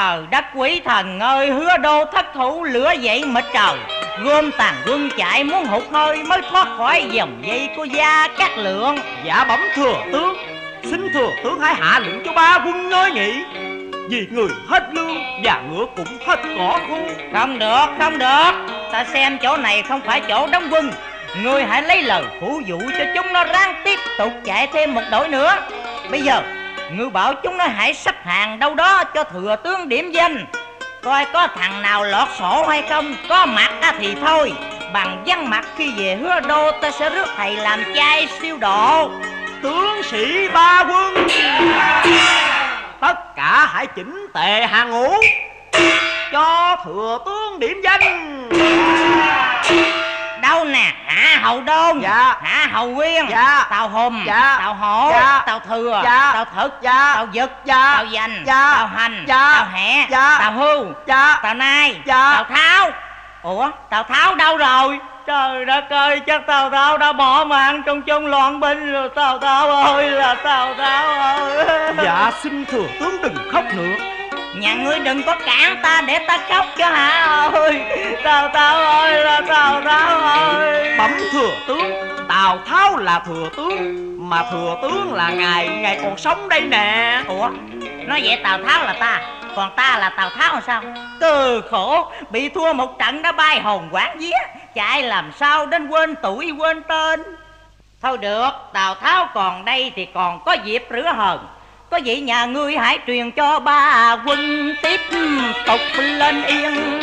trời đất quỷ thần ơi, hứa đô thất thủ lửa dậy mịt trời, gom tàn quân chạy muốn hụt hơi mới thoát khỏi dòng dây của Gia Cát Lượng. Dạ bẩm thừa tướng, xin thừa tướng hãy hạ lệnh cho ba quân nói nghỉ, vì người hết lương và ngựa cũng hết cỏ khô. Không được, không được, ta xem chỗ này không phải chỗ đóng quân. Ngươi hãy lấy lời phủ dụ cho chúng nó ráng tiếp tục chạy thêm một đội nữa. Bây giờ ngươi bảo chúng nó hãy xếp hàng đâu đó cho thừa tướng điểm danh, coi có thằng nào lọt sổ hay không. Có mặt thì thôi, bằng vắng mặt khi về Hứa Đô ta sẽ rước thầy làm trai siêu độ. Tướng sĩ ba quân tất cả hãy chỉnh tề hàng ngũ cho thừa tướng điểm danh. Đâu nè, Hạ Hầu Đôn, dạ. Hạ Hầu Nguyên, dạ. Tào Hùm, dạ. Tào Hổ, dạ. Tào Thừa, dạ. Tào Thực, dạ. Tào Dực, dạ. Tào Dành, dạ. Tào Hành, dạ. Tào Hẹ, dạ. Tào Hưu, dạ. Tào Nai, dạ. Tào Tháo. Ủa, Tào Tháo đâu rồi? Trời đất ơi, chắc Tào Tháo đã bỏ mạng trong chốn loạn binh rồi. Tào Tháo ơi là Tào Tháo ơi. Dạ xin thừa tướng đừng khóc nữa. Nhà ngươi đừng có cản ta để ta khóc cho hả ơi. Tào Tháo ơi là Tào Tháo ơi. Bẩm thừa tướng, Tào Tháo là thừa tướng, mà thừa tướng là ngài còn sống đây nè. Ủa, nói vậy Tào Tháo là ta, còn ta là Tào Tháo làm sao? Từ khổ, bị thua một trận đã bay hồn quảng vía, chạy làm sao đến quên tuổi quên tên. Thôi được, Tào Tháo còn đây thì còn có dịp rửa hờn. Có vậy nhà ngươi hãy truyền cho ba quân tiếp tục lên yên,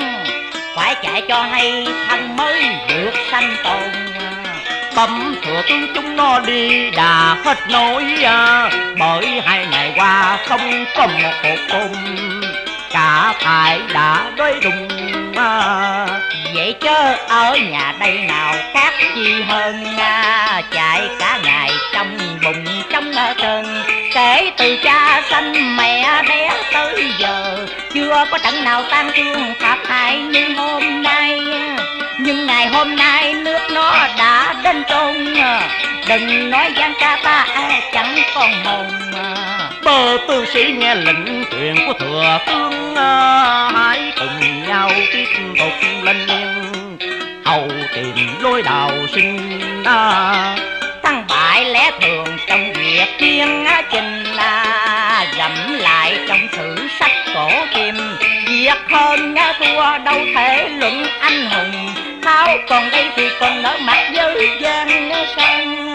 phải chạy cho hay thân mới được sanh tồn. Bẩm thừa tướng chúng nó đi đà hết nổi, bởi hai ngày qua không có một hột cơm, cả thải đã đói đùng. Vậy chứ ở nhà đây nào khác chi hơn, chạy cả ngày trong bụng trong cơn. Kể từ cha sanh mẹ đẻ tới giờ, chưa có trận nào tan thương thảm hại như hôm nay. Nhưng ngày hôm nay nước nó đã đến trôn, đừng nói gian ca ta chẳng còn hồn. Bờ tư sĩ nghe lệnh truyền của thừa tướng, hãy cùng nhau tiếp tục lên yên, hầu tìm lối đào sinh. Thăng bại lẽ thường trong việc thiên trình, gẫm lại trong sử sách cổ kim, việc hơn thua đâu thể luận anh hùng. Tháo còn đây thì còn nở mặt với gian sang.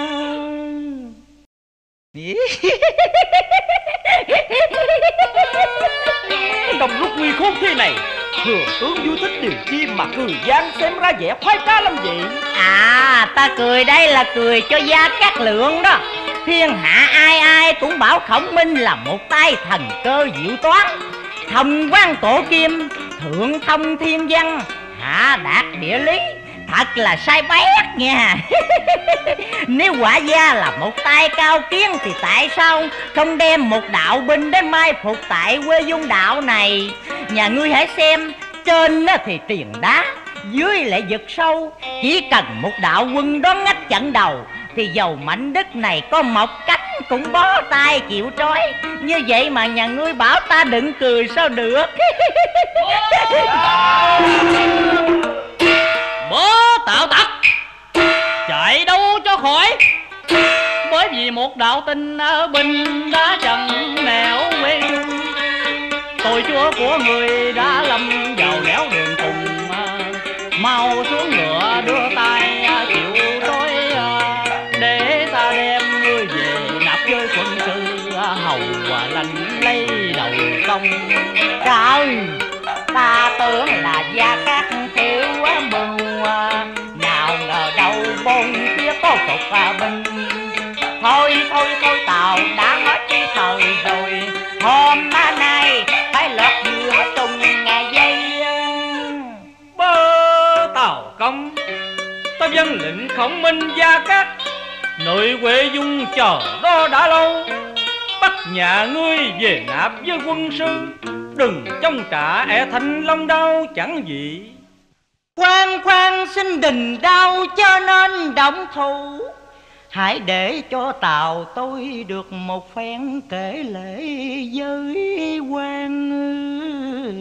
Trong lúc nguy khốn thế này, thừa tướng vui thích điều chi mà cười gian xem ra vẻ khoái trá làm gì? À, ta cười đây là cười cho Gia Cát Lượng đó. Thiên hạ ai ai cũng bảo Khổng Minh là một tay thần cơ diệu toán, thông quan cổ kim, thượng thông thiên văn, hạ đạt địa lý, thật là sai bét nha. Nếu quả Gia là một tay cao kiến thì tại sao không đem một đạo binh đến mai phục tại Huê Dung Đạo này? Nhà ngươi hãy xem, trên thì triền đá, dưới lại vực sâu, chỉ cần một đạo quân đó ngách chặn đầu thì dầu mảnh đất này có mọc cánh cũng bó tay chịu trói. Như vậy mà nhà ngươi bảo ta đừng cười sao được. Bớ tạo tặc chạy đâu cho khỏi, bởi vì một đạo tinh ở bình đá trần nẻo quê. Tôi chúa của người đã lâm vào nẻo đường cùng, mau xuống ngựa đưa tay chịu trói, để ta đem ngươi về nạp với quân sư hầu và lành lấy đầu công. Trời, ta tưởng là Gia Cát thiếu mừng, nào ngờ đâu bốn phía có cục binh. Thôi thôi thôi, Tàu đã hết cái thời rồi, hôm nay phải lọt giữa tùng ngày dây. Bơ Tàu công, ta dân lệnh Khổng Minh Gia Cát nội Huệ Dung chờ đó đã lâu, bắt nhà ngươi về nạp với quân sư, đừng trông trả e thành long đau chẳng gì. Khoan khoan, xin đừng đau cho nên động thủ. Hãy để cho tàu tôi được một phen kể lễ với quan hồng.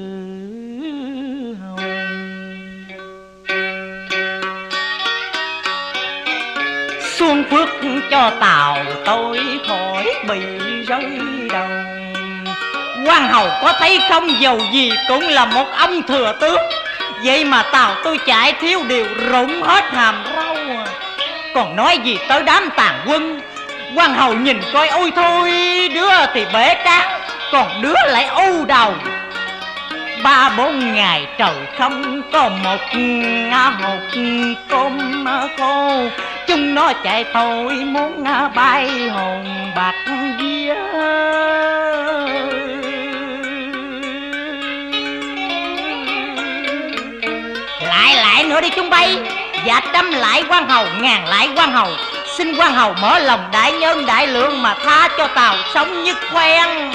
Xuân phước cho tàu tôi khỏi bị rơi đầu. Quan hầu có thấy không, dầu gì cũng là một ông thừa tướng, vậy mà tàu tôi chạy thiếu điều rụng hết hàm râu. Còn nói gì tới đám tàn quân. Quan hầu nhìn coi, ôi thôi, đứa thì bể cán, còn đứa lại u đầu. 3-4 ngày trời không có một hột tôm khô, chúng nó chạy thôi muốn bay hồn bạc vía. Lại lại nữa đi chúng bay. Dạ trăm lại quan hầu, ngàn lại quan hầu. Xin quan hầu mở lòng đại nhân đại lượng mà tha cho tàu sống như quen.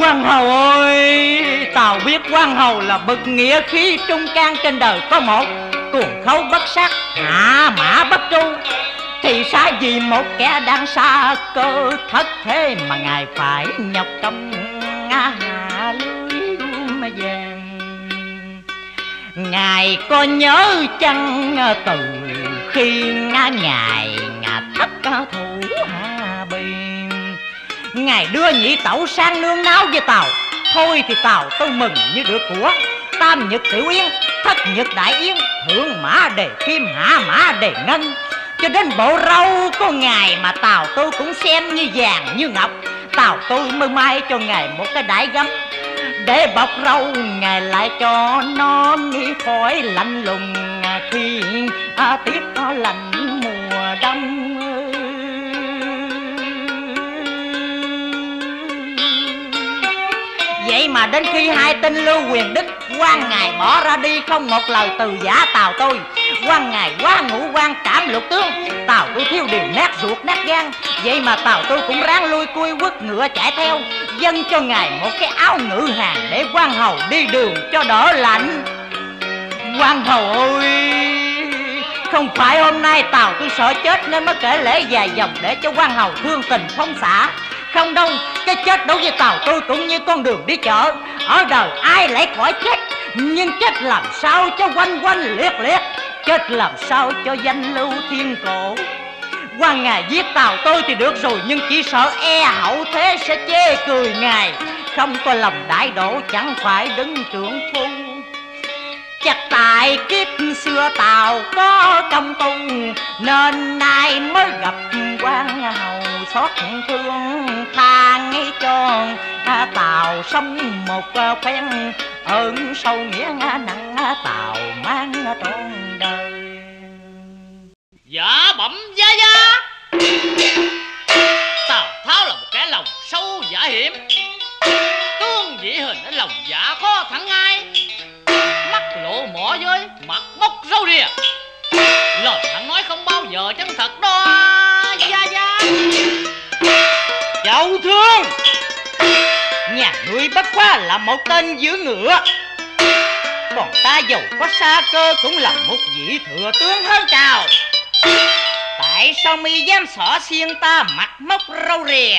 Quan hầu ơi, tàu biết quan hầu là bậc nghĩa khí trung can trên đời có một, cuồng khấu bất sát, hạ mã bất tru. Thì xa gì một kẻ đang xa cơ thất thế mà ngài phải nhọc công hạ lưới vàng. Ngài có nhớ chăng từ khi ngài thất thủ Hà Bình, ngài đưa nhị tẩu sang nương náo với tàu. Thôi thì tàu tôi mừng như được của. Tam nhật tiểu yến, thất nhật đại yến, thượng mã đề kim, hạ mã đề ngân, cho đến bộ râu có ngài mà tàu tôi cũng xem như vàng như ngọc. Tàu tôi mới may cho ngài một cái đại gấm để bọc râu ngài lại cho nó nghĩ khỏi lạnh lùng khi tiết lạnh mùa đông. Vậy mà đến khi hai tên Lưu Quyền Đức, quan ngài bỏ ra đi không một lời từ giả tàu tôi. Quan ngài quá ngũ quan cảm lục tướng, tàu tôi thiếu điều nát ruột nát gan. Vậy mà tàu tôi cũng ráng lui cui quất ngựa chạy theo, dâng cho ngài một cái áo ngự hàng để quan hầu đi đường cho đỡ lạnh. Quan hầu ơi, không phải hôm nay tàu tôi sợ chết nên mới kể lễ dài dòng để cho quan hầu thương tình phóng xả. Không đâu, cái chết đối với tàu tôi cũng như con đường đi chợ. Ở đời ai lại khỏi chết, nhưng chết làm sao cho quanh quanh liệt liệt, chết làm sao cho danh lưu thiên cổ. Quan ngài giết tàu tôi thì được rồi, nhưng chỉ sợ e hậu thế sẽ chê cười ngài. Không có lòng đại độ chẳng phải đứng trưởng phu. Chắc tại kiếp xưa tàu có công tu, nên nay mới gặp quan hầu xót thương tha nghĩ cho tàu sống một phen ơn sâu nghĩa nặng tàu mang trọn đời. Dạ bẩm gia gia, Tào Tháo là một kẻ lòng sâu giả hiểm, tướng dị hình ở lòng giả khó thắng ai. Mắt lộ mỏ với mặt móc râu rìa, lời hắn nói không bao giờ chân thật đó gia gia. Cháu thương nhà ngươi bất quá là một tên giữ ngựa, còn ta giàu có xa cơ cũng là một vị thừa tướng hơn Tào. Tại sao mi dám xỏ xiên ta mặt móc râu rìa,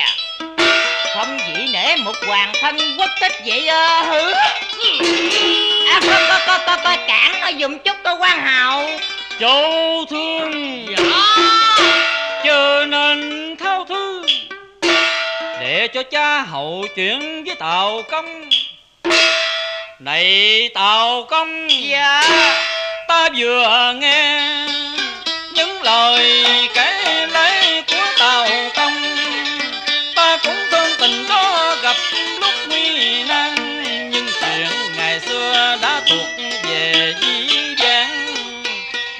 không dĩ nể một hoàng thân quốc tích vậy hử? Coi cản nó dùm chút coi quan hậu. Châu thương dạ, chờ nên thao thương để cho cha hậu chuyện với Tào Công. Này Tào Công dạ, ta vừa nghe những lời kể lễ của Tào Công, ta cũng thương tình đó gặp lúc nguy nan. Nhưng chuyện ngày xưa đã thuộc về dĩ vãng,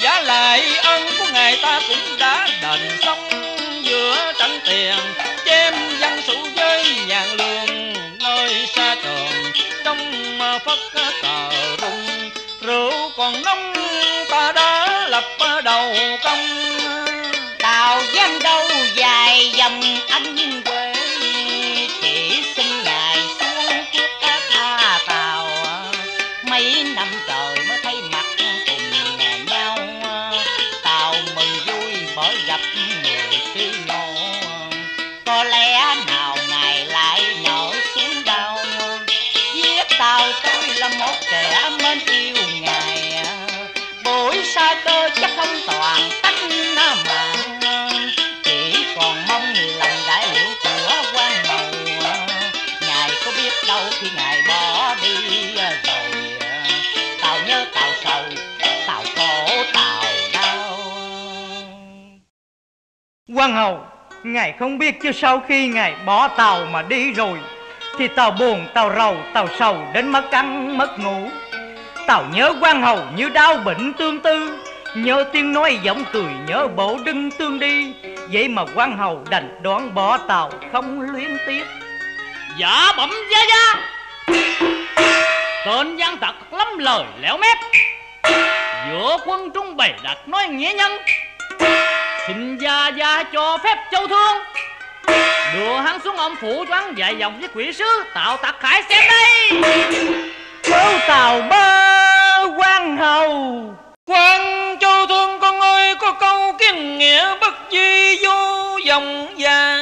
giá lại ân của ngài ta cũng đã đền xong. Giữa trắng tiền chém văn sủ với nhàn lương nơi xa trường, trong phất cờ rung rượu còn nóng, ta đã lập đầu công. Tào giang đâu dài dòng anh quê, chỉ xin ngài xuống trước các tha tàu. Mấy năm trời mới thấy mặt cùng nhau, cơ chắc không toàn tách mà chỉ còn mong lòng đại liệu của quan màu. Ngài có biết đâu khi ngài bỏ đi rồi tao nhớ tao sầu tao khổ tao đau. Quan hầu, ngài không biết chứ sau khi ngài bỏ tàu mà đi rồi thì tàu buồn, tàu rầu, tàu sầu đến mất ăn, mất ngủ. Tàu nhớ quan hầu như đau bệnh tương tư, nhớ tiếng nói giọng cười, nhớ bộ đưng tương đi. Vậy mà quan hầu đành đoán bỏ tàu không luyến tiếc. Dạ bẩm gia gia, tên gian tặc lắm lời lẻo mép, giữa quân trung bày đặt nói nghĩa nhân. Xin gia gia cho phép châu thương đưa hắn xuống ông phủ cho hắn dạy dòng với quỷ sứ tạo tặc khải xem đây. Châu Tàu bơ quan hầu, quan châu thương con ơi, có câu kiên nghĩa bất di vô dòng già,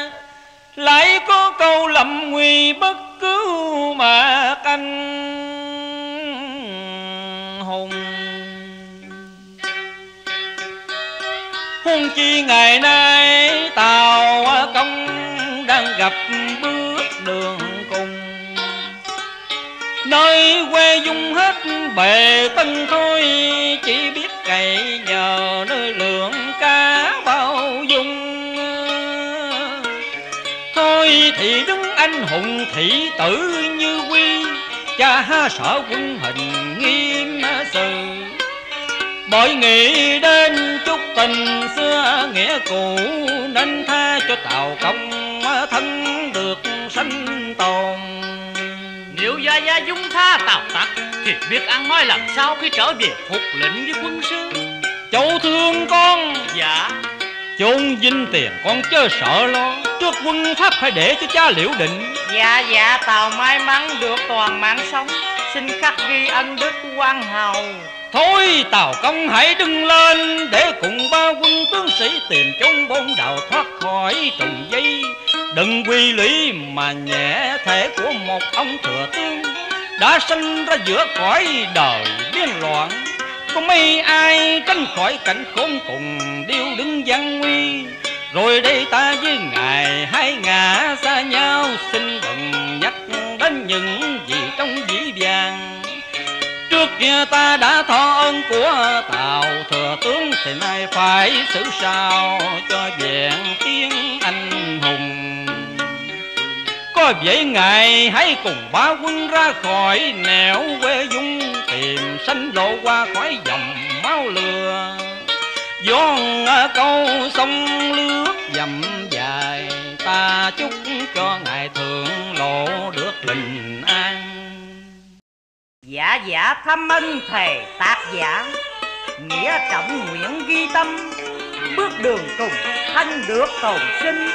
lại có câu lầm nguy bất cứu mà anh hùng. Huống chi ngày nay Tàu công đang gặp bước đường cùng, nơi quê dung hết bề tân thôi, chỉ biết cậy nhờ nơi lượng cá bao dung. Thôi thì đứng anh hùng thị tử như quy, cha sở quân hình nghiêm sự, bởi nghĩ đến chút tình xưa nghĩa cũ, nên tha cho Tàu công thân được sanh tồn. Nếu gia gia dung tha Tàu tặc thì biết ăn nói làm sao khi trở về phục lệnh với quân sư. Cháu thương con. Dạ. Chốn dinh tiền con chớ sợ lo, trước quân pháp phải để cho cha liệu định. Dạ dạ, Tàu may mắn được toàn mạng sống, xin khắc ghi ân đức quan hầu. Thôi Tàu công hãy đừng lên, để cùng ba quân tướng sĩ tìm chốn bôn đào thoát khỏi trùng dây. Đừng quy lũy mà nhẹ thể của một ông thừa tướng đã sinh ra giữa cõi đời điên loạn. Có mấy ai tránh khỏi cảnh khốn cùng điêu đứng gian nguy. Rồi đây ta với ngài hai ngã xa nhau, xin đừng nhắc đến những gì trong dĩ vàng. Trước kia ta đã thọ ơn của Tàu thừa tướng, thì nay phải xử sao cho vẹn tiếng anh hùng. Có vậy ngài hãy cùng ba quân ra khỏi nẻo quê dung, tìm sanh lộ qua khỏi dòng máu lừa. Giòn câu sông lướt dầm dài, ta chúc cho ngài thượng lộ được bình an. Giả giả thăm ân thề tác giả, nghĩa trọng nguyện ghi tâm, bước đường cùng thanh được tồn sinh,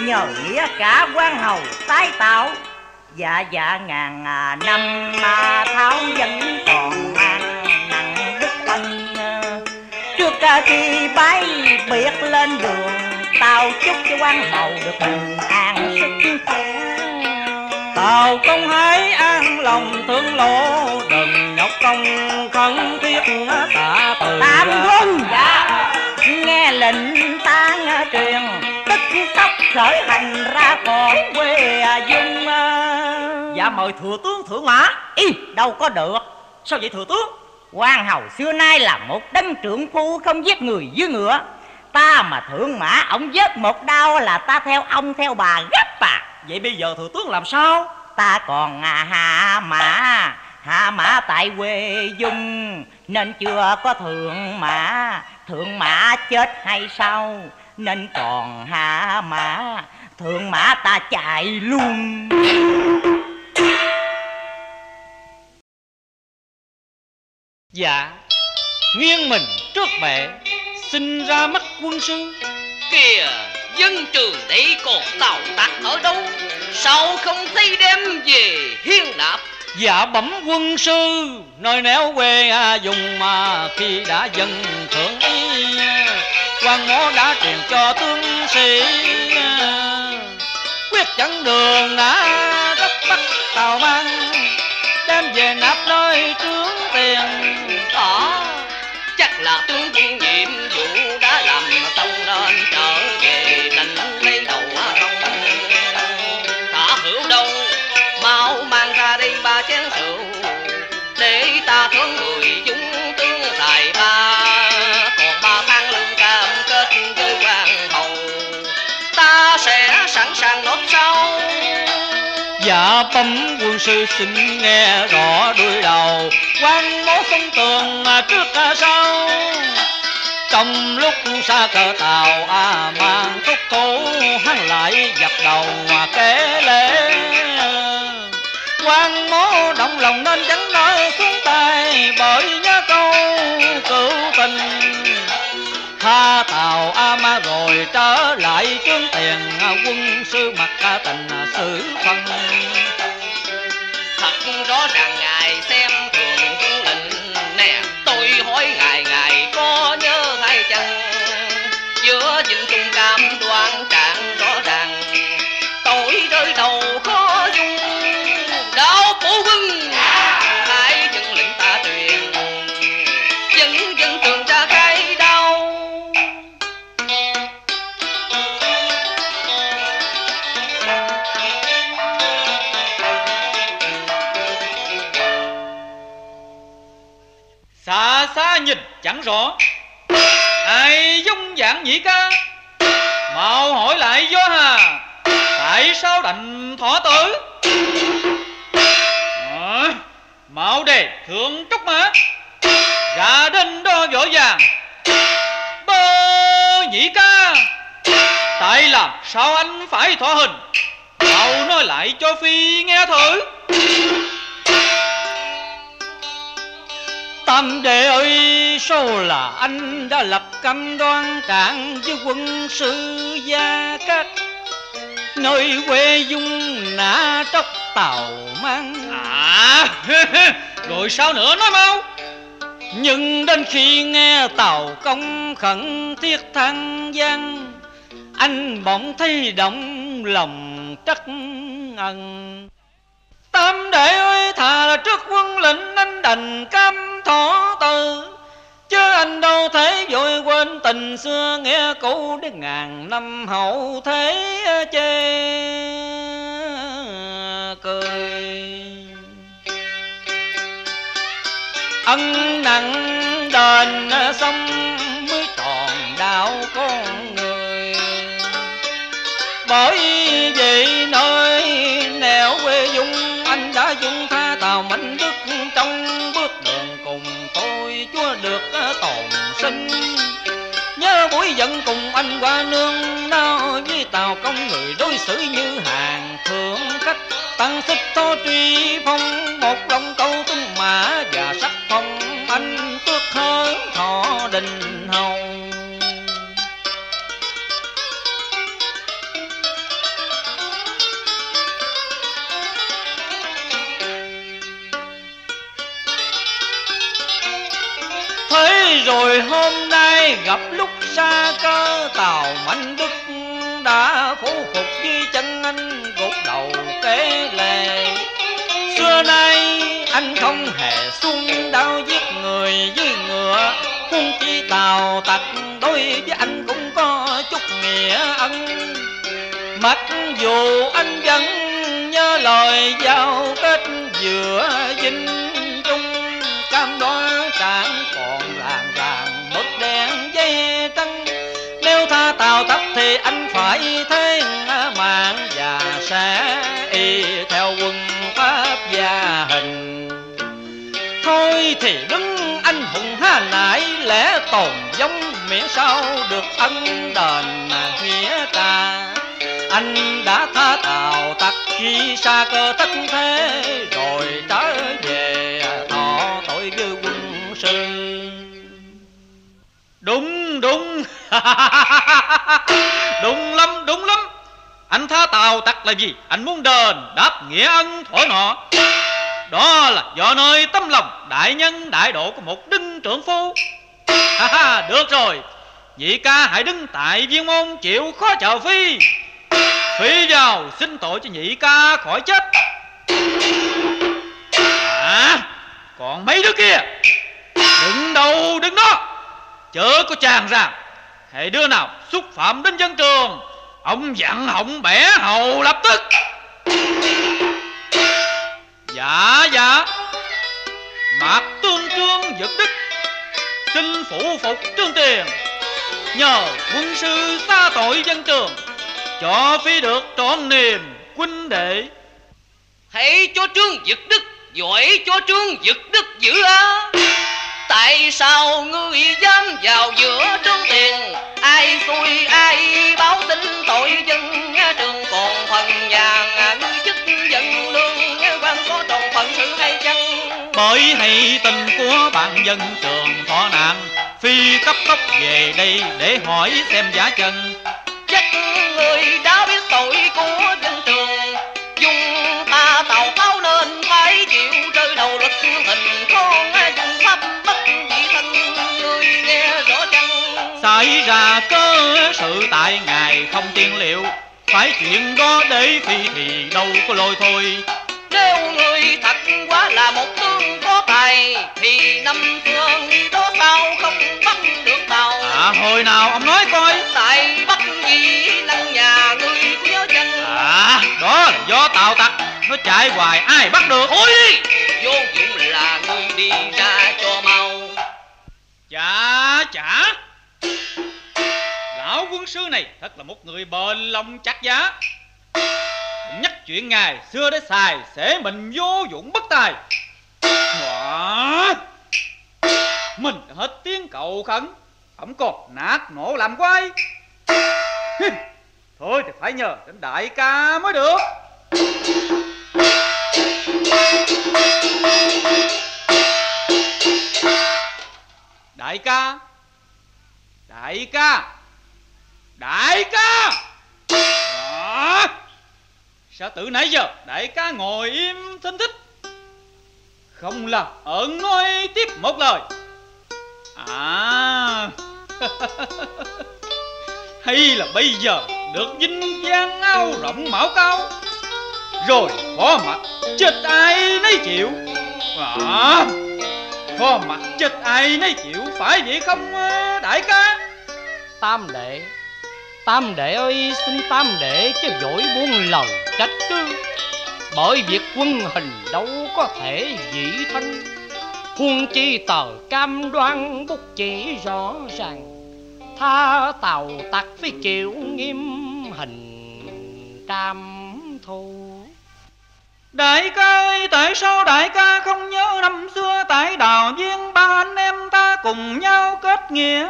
nhờ nghĩa cả quan hầu tái tạo. Dạ dạ ngàn năm mà tháo vẫn còn mang nặng đức ân, trước khi bái biệt lên đường, Tao chúc cho quan hầu được bình an sức khỏe. Tàu công hãy an lòng thương lộ, đừng nhọc công khẩn thiết tạ từ. Tạm quân dạ, nghe lệnh ta truyền, tức tốc khởi hành ra khỏi quê dung. Dạ mời thừa tướng thượng mã. Y đâu có được. Sao vậy thừa tướng? Quan hầu xưa nay là một đấng trưởng phu, không giết người dưới ngựa. Ta mà thượng mã ổng giết một đau là ta theo ông theo bà gấp à. Vậy bây giờ thừa tướng làm sao? Ta còn hạ mã tại quê dung, nên chưa có thượng mã. Thượng mã chết hay sao, nên còn hạ mã. Thượng mã ta chạy luôn. Dạ nghiêng mình trước mẹ, xin ra mắt quân sư. Kìa dân trường đấy còn Tàu tặc ở đâu, sao không thấy đem về hiên nạp? Dạ bẩm quân sư, nơi nẻo quê dùng mà khi đã dân thượng ý, quan mõ đã truyền cho tướng sĩ quyết chặn đường đã rất bắt Tàu mang, đem về nạp nơi trướng tiền tỏ. Chắc là tướng quân nhiệm vụ đã làm tông nên trở về đành lấy đầu không. Tả Hữu Đông mau mang ra đây ba chén rượu để ta thưởng người chúng tướng tài ba, còn 3 tháng lương cam kết với quan hầu ta sẽ sẵn sàng nốt sau. Dạ tấm quân sư xin nghe rõ đuôi đầu, quan bố sông tường trước sau. Trong lúc xa cờ tàu mang túc thủ, hắn lại dập đầu kế lễ. Quan bố động lòng nên chẳng nói xuống tay, bởi nhớ câu cựu tình. Tha tàu ma rồi trở lại trướng tiền, quân sư mặc tình xử phân. Thật rõ ràng ngài xem thường tướng lĩnh nè, tôi hỏi ngài có nhớ hay chăng? Giữa dinh trung cam đoan trạng rõ ràng, tôi nơi đầu có dung đạo phổ quân. Hãy chân lĩnh ta truyền dân trường ra cái đau. Xa nhìn chẳng rõ ai dung dạng nhị ca, mau hỏi lại gió hà tại sao đành thọ tử. Mau đề thượng trúc mã ra đến đo võ vàng bơ nhị ca, tại làm sao anh phải thọ hình, mau nói lại cho phi nghe thử. Tam đệ ơi, sao là anh đã lập cam đoan trạng với quân sư Gia Cát, nơi quê dung nã tróc tàu mang. Rồi sao nữa, nói mau. Nhưng đến khi nghe tàu công khẩn thiết than gian, anh bỗng thấy động lòng trắc ẩn. Tam đệ ơi, thà là trước quân lệnh anh đành cam thọ từ, chứ anh đâu thể vội quên tình xưa nghe cũ đến ngàn năm hậu thế chê cười. Ân nặng đền xong mới tròn đạo con người, bởi vì nơi nẻo quê dung anh đã dung tha tàu mạnh đức, trong bước đường cùng tôi chúa được tồn sinh. Nhớ buổi giận cùng anh qua nương nao với tàu công, người đối xử như hàng thượng khách. Tăng xích thô truy phong một lòng câu tung mã, và sắc phong anh tước hơn thọ đình hồng. Thế rồi hôm nay gặp lúc xa cơ, tàu mạnh đức đã phủ phục với chân anh gục đầu kế lề. Xưa nay anh không hề xung đau giết người với ngựa, huống chi tàu tặc đối với anh cũng có chút nghĩa ân. Mặc dù anh vẫn nhớ lời giao kết giữa dinh trung cam đoan trạng, còn làng vàng mất đen dây trắng. Nếu tha tàu tắt thì anh phải thế mạng, và sẽ y theo quân pháp gia hình. Thôi thì đứng anh hùng ha nải lẽ tồn giống, miễn sao được ân đền mà nghĩa ta. Anh đã tha tàu tắt khi xa cơ thất thế, rồi trở về thọ tội với quân sư. Đúng đúng lắm. Anh tha tàu tặc là gì? Anh muốn đền đáp nghĩa ân thỏa nọ. Đó là do nơi tấm lòng đại nhân đại độ của một đinh trưởng phu. Được rồi, nhị ca hãy đứng tại viên môn chịu khó chờ phi. Phi vào xin tội cho nhị ca khỏi chết. Còn mấy đứa kia, đừng đâu đứng đó. chớ có tràn ra. Hễ đứa nào xúc phạm đến dân trường, ông dặn họng bẻ hầu lập tức. Dạ dạ. Mạc Tương Trương giật đích, xin phụ phục Trương Tiền. Nhờ quân sư xa tội dân trường, cho phi được trọn niềm huynh đệ. Hãy cho Trương Dực Đức, giỏi cho Trương Dực Đức giữ á. Tại sao ngươi dám vào giữa Trương Tiền? Ai xui ai báo tin tội dân trường, còn phần vàng ngươi chức dân lương quan có tròn phận sự hay chăng? Bởi hay tình của bạn dân trường thọ nạn, phi cấp tốc về đây để hỏi xem giả chân. Chắc người đã biết tội của dân trường, dùng ta Tào Tháo nên phải chịu rơi đầu lực hình con dùng pháp bất dị thân. Người nghe rõ chăng? Xảy ra cơ sự tại ngài không tiên liệu, phải chuyện đó để phi thì đâu có lôi thôi. Nếu người thật quá là một tướng có tài, thì năm phương đó sao không bắt được Tàu? À hồi nào ông nói coi. Tại bắt gì lăng nhà người có nhớ chăng? À đó là do Tàu Tặc, nó chạy hoài ai bắt được. Thôi đi, vô dụng là người đi ra cho mau. Chả chả. Lão quân sư này thật là một người bền lòng chắc giá. Nhắc chuyện ngày xưa để xài sẽ mình vô dụng bất tài. Mình hết tiếng cầu khẩn, ổng còn nạt nổ làm quay. Thôi thì phải nhờ đến đại ca mới được. Đại ca, đại ca, đại ca. Sao từ nãy giờ đại ca ngồi im thinh thích, không là ẩn nói tiếp một lời. À hay là bây giờ được vinh vang áo rộng mão cao, rồi phó mặt chết ai nấy chịu. Phó mặt chết ai nấy chịu, phải vậy không đại ca? Tam đệ, tam đệ ơi, xin tam đệ chứ dỗi buông lòng trách cứ. Bởi việc quân hình đâu có thể dĩ thân, huống chi tờ cam đoan bút chỉ rõ ràng, tha Tàu Tặc phải chịu nghiêm hình trăm thu. Đại ca ơi, tại sao đại ca không nhớ năm xưa tại Đào Viên, ba anh em ta cùng nhau kết nghĩa,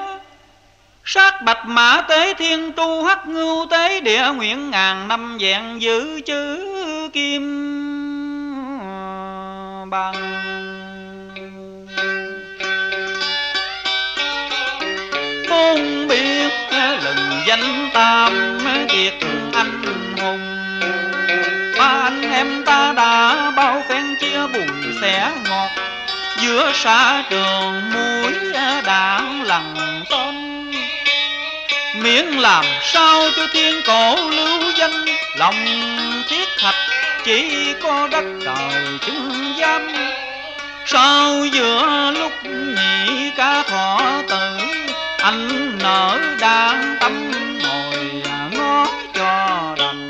sát bạch mã tế thiên tu, hắc ngưu tế địa nguyện, ngàn năm vẹn giữ chữ kim bằng. Không biết lừng danh tam kiệt anh hùng, ba anh em ta đã bao phen chia buồn xẻ ngọt, giữa xa trường muối đã lằn tôm. Miễn làm sao cho thiên cổ lưu danh, lòng thiết thạch chỉ có đất trời chứng giám. Sao giữa lúc nhị ca thọ tử, anh nở đang tâm ngồi ngó cho đành.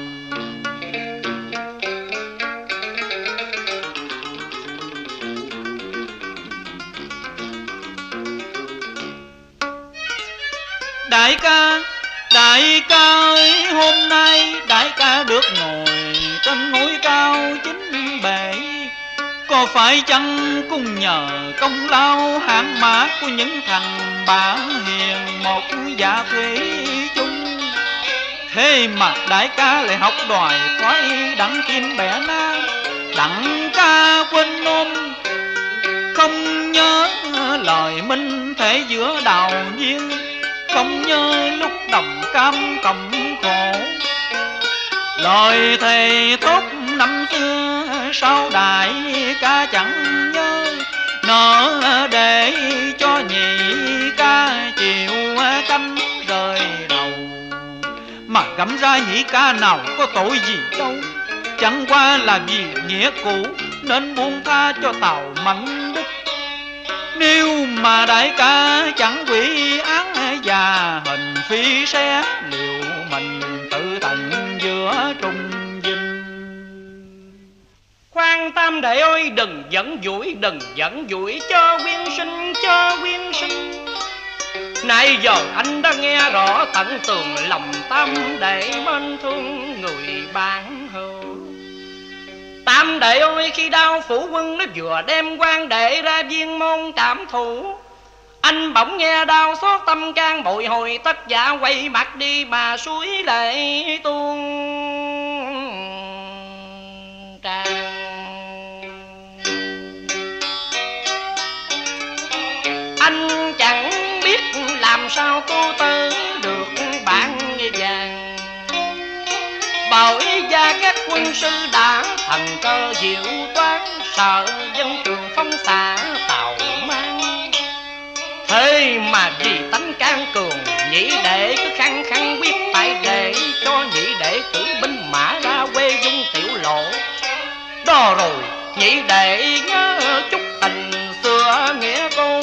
Đại ca, đại ca ơi, hôm nay đại ca được ngồi trên núi cao chính bể, có phải chăng cũng nhờ công lao hạng mã của những thằng bả hiền một dạ thuế chung? Thế mà đại ca lại học đòi khoái đặng kim bẻ na, đặng ca quên ôm không nhớ lời minh thể giữa Đào Viên, không nhớ lúc đồng cam cộng khổ, lời thề tốt năm xưa sau đại ca chẳng nhớ, nỡ để cho nhị ca chịu canh rời đầu. Mà gẫm ra nhị ca nào có tội gì đâu, chẳng qua là vì nghĩa cũ nên buông tha cho Tàu Mạnh Đức. Nếu mà đại ca chẳng quỷ án già hình phi xe, liệu mình tự tận giữa trung dinh. Khoan Tam Đệ ơi, đừng dẫn dũi, đừng dẫn dũi cho quyên sinh, cho quyên sinh. Nãy giờ anh đã nghe rõ tận tường lòng Tam Đệ bên thương người bạn hữu. Tam Đệ ơi, khi đao phủ quân nó vừa đem quan đệ ra viên môn trảm thủ, anh bỗng nghe đau xót tâm can bồi hồi, tất giả quay mặt đi mà suối lệ tuôn tràn. Anh chẳng biết làm sao cô tư được bạn vàng, bởi gia các quân sư đã thần cơ diệu toán, sợ dân trường phong xạ tàu mang. Thế mà vì tánh can cường, nhị đệ cứ khăng khăng quyết phải để cho nhị đệ cử binh mã ra quê Dung Tiểu Lộ. Đó rồi nhị đệ nhớ chút tình xưa nghĩa cũ,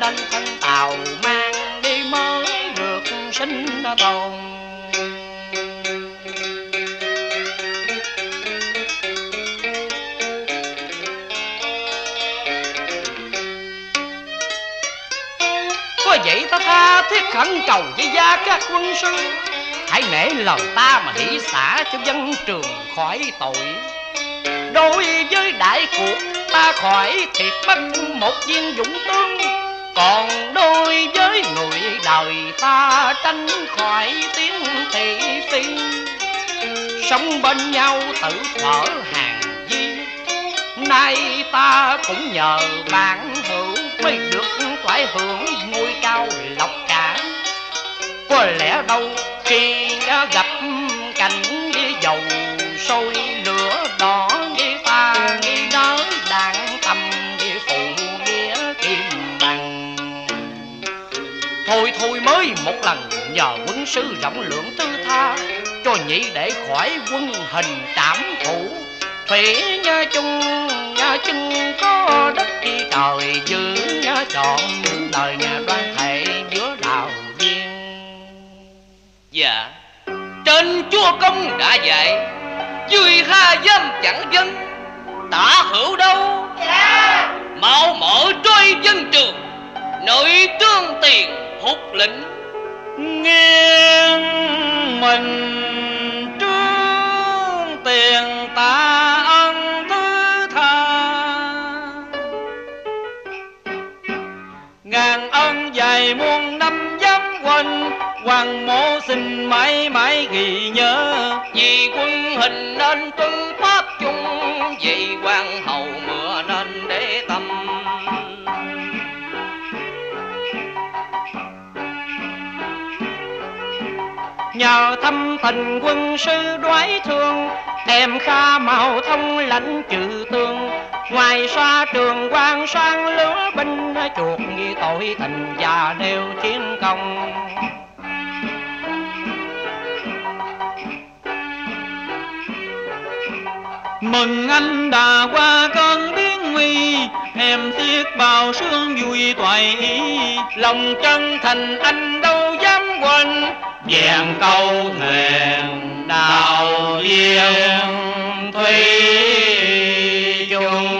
nên thân tàu mang đi mới được sinh tồn. Có vậy ta tha thiết khẩn cầu với gia các quân sư, hãy nể lời ta mà hỷ xả cho dân trường khỏi tội. Đối với đại cuộc ta khỏi thiệt bất một viên dũng tướng, còn đối với người đời ta tránh khỏi tiếng thị phi. Sống bên nhau tự thở hàng di, nay ta cũng nhờ bạn hữu mới được thoải hưởng ngôi cao lộc cả. Có lẽ đâu khi gặp cảnh dầu sôi lửa đỏ, với ta nghĩ đó đang tâm với phụ nghĩa kim bằng. Thôi thôi mới một lần nhờ quân sư rộng lượng tư tha, cho nhị để khỏi quân hình trảm thủ. Thủy nha chung nha chừng có đất đi trời dữ nha chọn những lời nhà đoan thệ giữa đạo viên. Dạ trên chúa công đã dạy, dưới tha dân chẳng dân, tả hữu đâu dạ. Mạo mỡ trôi dân trường, nội tương tiền hụt lĩnh. Nghiêng mình trương tiền ta ân thứ tha, ngàn ân dài muôn năm dám quên. Hoàng mộ xin mãi mãi ghi nhớ, vì quân hình nên tuân pháp chung, vì quan hậu mưa nên để tâm. Nhờ thâm tình quân sư đoái thương, em kha màu thông lãnh trừ tương. Ngoài xa trường quan sang lứa binh, chuột nghi tội tình và nêu chiến công. Mừng anh đã qua cơn biến nguy, em tiếc bao sương vui toại ý. Lòng chân thành anh đâu dám quên, vẹn câu thuyền đào viên thủy chung.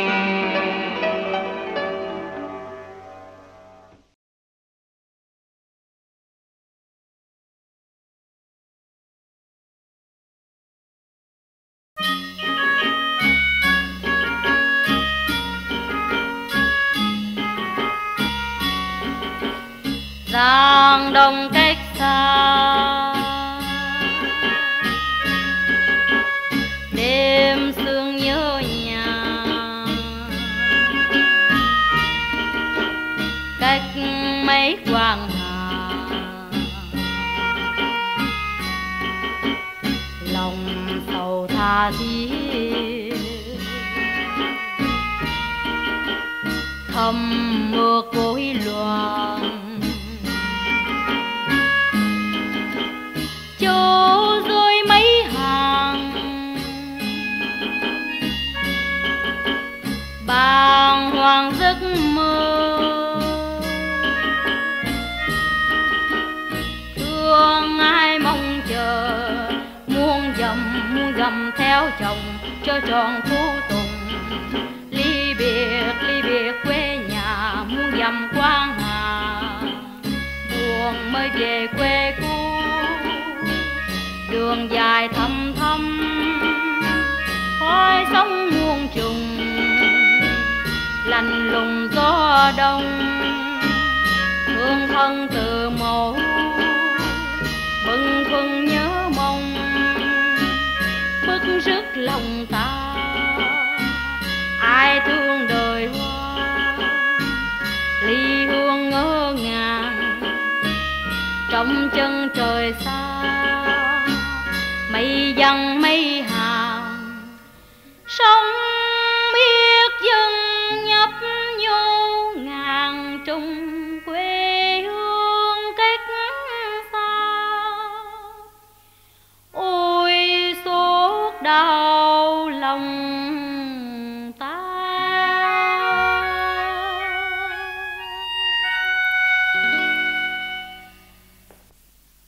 Giang đông cách xa, đêm sương nhớ nhà, cách mấy quang hà, lòng sầu tha thiết, thầm mưa cối loạn. Chỗ rơi mấy hàng bàng hoàng giấc mơ. gầm theo chồng cho tròn thu tùng. Ly biệt quê nhà muôn dặm quang hà, buồn mới về quê cũ. Đường dài thăm thăm khói sóng muôn trùng, lạnh lùng gió đông thương thân từ mẫu. Bâng khuâng nhớ mong bức rứt lòng ta, ai thương đời hoa ly hương ngỡ ngàng. Trong chân trời xa mây giăng mây hà, sông biết dừng nhấp nhô ngàn trùng.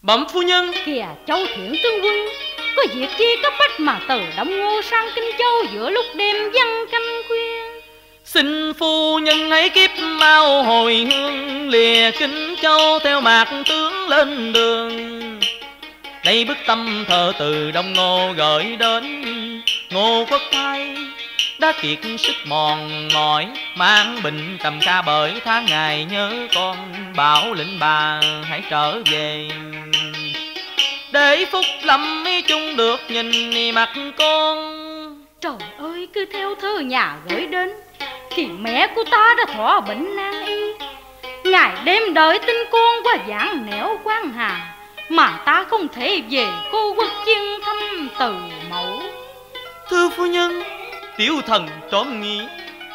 Bẩm phu nhân. Kìa Châu Thiện tướng quân, có việc chi cấp bách mà từ Đông Ngô sang Kinh Châu giữa lúc đêm vắng canh khuya? Xin phu nhân hãy kiếp mau hồi hương, lìa Kinh Châu theo mạc tướng lên đường. Đây bức tâm thơ từ Đông Ngô gửi đến Ngô Quốc Thái, đã kiệt sức mòn mỏi, mang bệnh tầm ca bởi tháng ngày nhớ con. Bảo lĩnh bà hãy trở về, để phúc lắm chung được nhìn mặt con. Trời ơi, cứ theo thơ nhà gửi đến thì mẹ của ta đã thỏa bệnh nan y, ngày đêm đợi tin con qua giảng nẻo quang hà. Mà ta không thể về cô quốc chiên thăm từ mẫu. Thưa phu nhân, tiểu thần trộm nghĩ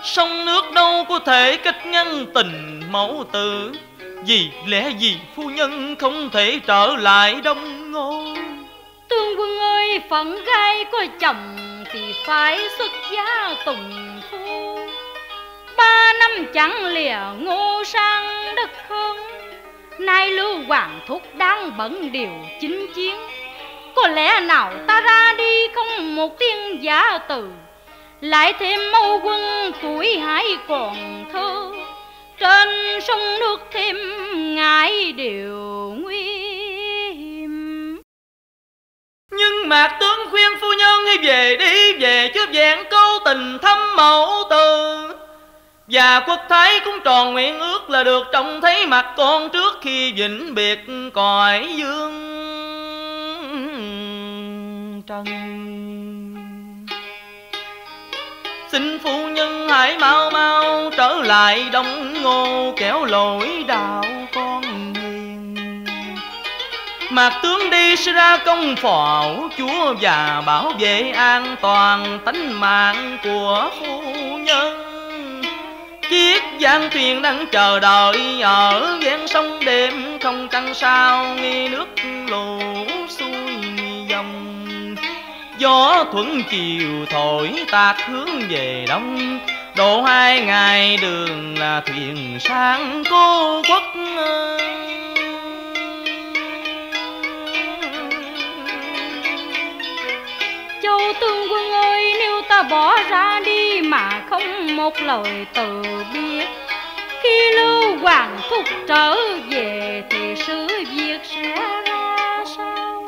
sông nước đâu có thể cách ngăn tình mẫu tử. Vì lẽ gì phu nhân không thể trở lại Đông Ngô? Tương quân ơi, phận gai có chồng thì phải xuất giá tùng phu. 3 năm chẳng lìa Ngô sang đất hơn, nay Lưu Hoàng Thúc đang bận điều chính chiến. Có lẽ nào ta ra đi không một tiếng giả từ, lại thêm mâu quân tuổi hãy còn thơ. Trên sông nước thêm ngại điều nguy hiểm. Nhưng mạc tướng khuyên phu nhân hãy về đi, về chứ vẹn câu tình thâm mẫu từ. Và Quốc Thái cũng tròn nguyện ước là được trông thấy mặt con trước khi vĩnh biệt cõi dương trần. Xin phu nhân hãy mau mau trở lại Đông Ngô, kẻo lỗi đạo con hiền. Mạc tướng đi sẽ ra công phò chúa và bảo vệ an toàn tánh mạng của phu nhân. Chiếc giang thuyền đang chờ đợi ở ven sông đêm, không trăng sao nghi nước lũ xuôi dòng. Gió thuận chiều thổi tạt hướng về đông, độ 2 ngày đường là thuyền sang cô quốc. Châu tướng quân ơi, nếu ta bỏ ra đi mà không một lời từ biệt, khi Lưu Hoàng Thúc trở về thì sự việc sẽ ra sao?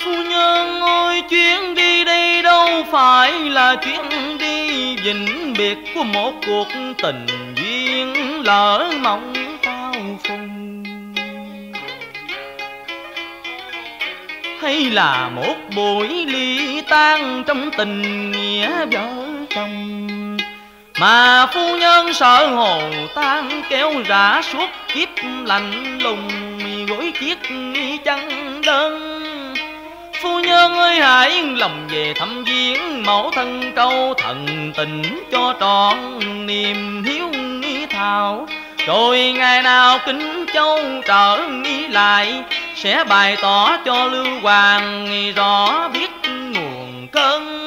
Phu nhân ơi, chuyến đi đây đâu phải là chuyến đi vĩnh biệt của một cuộc tình duyên lỡ mộng cao phùng, hay là một buổi ly tan trong tình nghĩa vợ chồng. Mà phu nhân sợ hồ tan kéo rã suốt kiếp lạnh lùng gối chiếc chăn đơn. Phu nhân ơi, hãy lòng về thăm viếng mẫu thân câu thần tình cho trọn niềm hiếu nghi thảo. Rồi ngày nào Kính Châu trở nghĩ lại, sẽ bày tỏ cho Lưu Hoàng rõ biết nguồn cơn.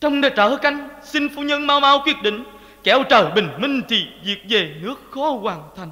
Trong nơi trở canh, xin phu nhân mau mau quyết định, kẻo trời bình minh thì việc về nước khó hoàn thành.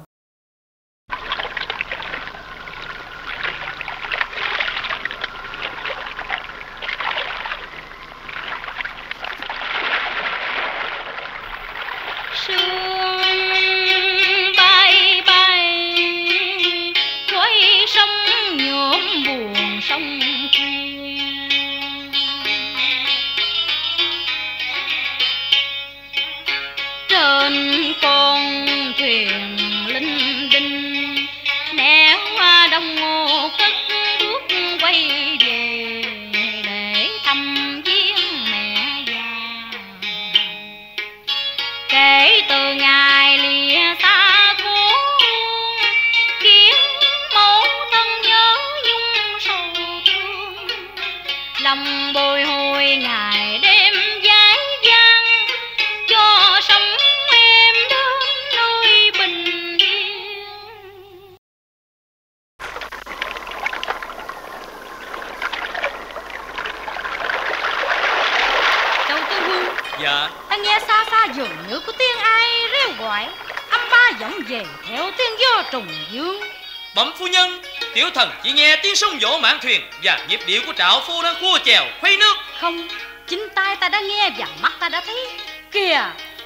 Chị nghe tiếng sông vỗ mạn thuyền và nhịp điệu của trạo phu đang khua chèo khuấy nước. Không, chính tai ta đã nghe và mắt ta đã thấy. Kìa,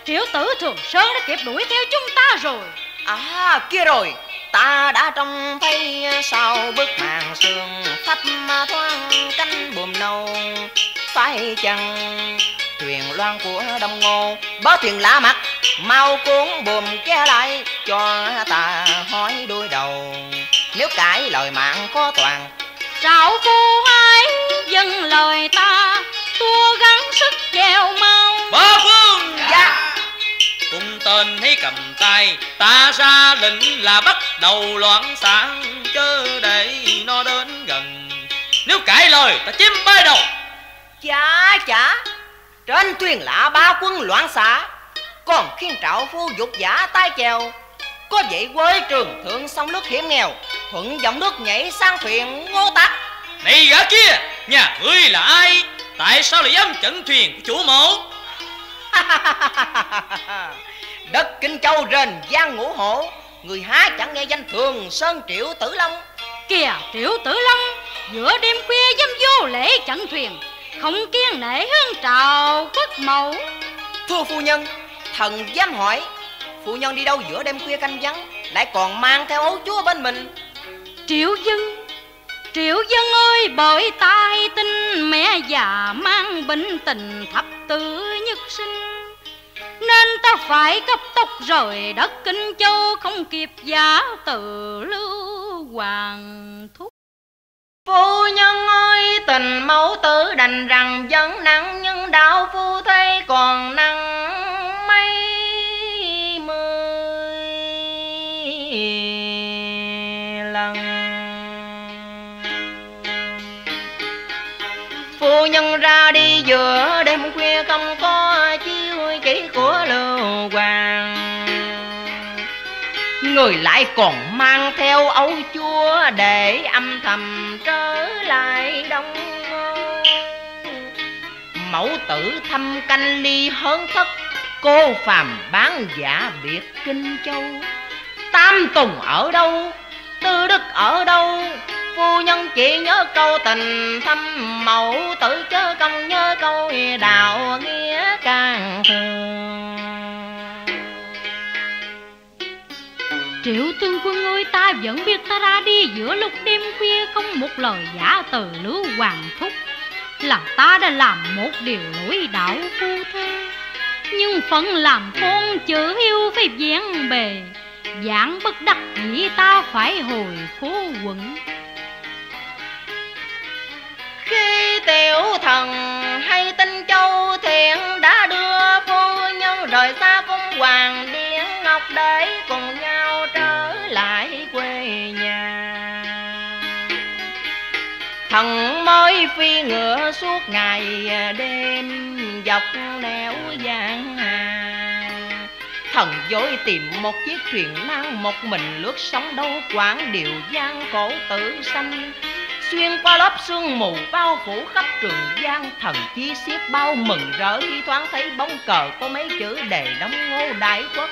tiểu tử Thường Sơn đã kịp đuổi theo chúng ta rồi. À, kia rồi, ta đã trông thấy sau bức màn sương thấp thoáng cánh buồm nâu. Phải chăng thuyền loan của Đông Ngô bó thuyền lạ mặt, mau cuốn buồm che lại cho ta hói đuôi đầu. Nếu cãi lời mạng có toàn, trạo phu hãy dâng lời ta, tua gắng sức chèo mau. Ba phương dạ. Cùng tên thấy cầm tay, ta ra lệnh là bắt đầu loạn xạ, chớ để nó đến gần. Nếu cãi lời ta chém bay đầu. Chà chà, trên thuyền lạ ba quân loạn xạ, còn khiến trạo phu dục giả tay chèo. Có vậy quê trường thượng sông nước hiểm nghèo, thuận dòng nước nhảy sang thuyền Ngô Tặc. Này gã kia, nhà ngươi là ai? Tại sao lại dám chặn thuyền của chủ mộ? Đất Kinh Châu rền giang ngũ hổ, người há chẳng nghe danh Thường Sơn Triệu Tử Long. Kìa Triệu Tử Long, giữa đêm khuya dám vô lễ chặn thuyền, không kiêng nể hương trào quốc mẫu. Thưa phu nhân, thần dám hỏi, phu nhân đi đâu giữa đêm khuya canh vắng, lại còn mang theo ấu chúa bên mình? Triệu Dân ơi, bởi tai tin mẹ già mang bệnh tình thập tử nhất sinh, nên ta phải cấp tốc rời đất Kinh Châu, không kịp giả từ lưu hoàng thúc. Phu nhân ơi, tình mẫu tử đành rằng vẫn nặng, nhưng đạo phu thấy còn nặng mấy lần. Phu nhân ra đi giữa đêm khuya không có chiêu chỉ của lưu hoàng, người lại còn mang theo ấu chúa để âm thầm trở lại Đông Ngô. Mẫu tử thăm canh ly hớn thất, cô phàm bán giả biệt Kinh Châu. Tam Tùng ở đâu, Tư Đức ở đâu? Phu nhân chỉ nhớ câu tình thăm mẫu tử, chớ không nhớ câu đạo nghĩa càng thường. Triệu Tương Quân ơi, ta vẫn biết ta ra đi giữa lúc đêm khuya, không một lời giả từ lứa hoàng thúc, là ta đã làm một điều lỗi đạo phu thế. Nhưng phận làm con chữ hiu phải vén bề, giảng bất đắc dĩ ta phải hồi phố quận. Khi tiểu thần hay tin Châu Thiện đã đưa phu nhân rời xa cung hoàng điện ngọc để cùng nhau trở lại quê nhà, thần mới phi ngựa suốt ngày đêm dọc nẻo giang hà. Thần dối tìm một chiếc thuyền nan, một mình lướt sóng đâu quãng điệu giang cổ tử xanh. xuyên qua lớp sương mù bao phủ khắp Trường Giang. Thần chí xiết bao mừng rỡ khi thoáng thấy bóng cờ có mấy chữ đề đóng Ngô Đại Quốc.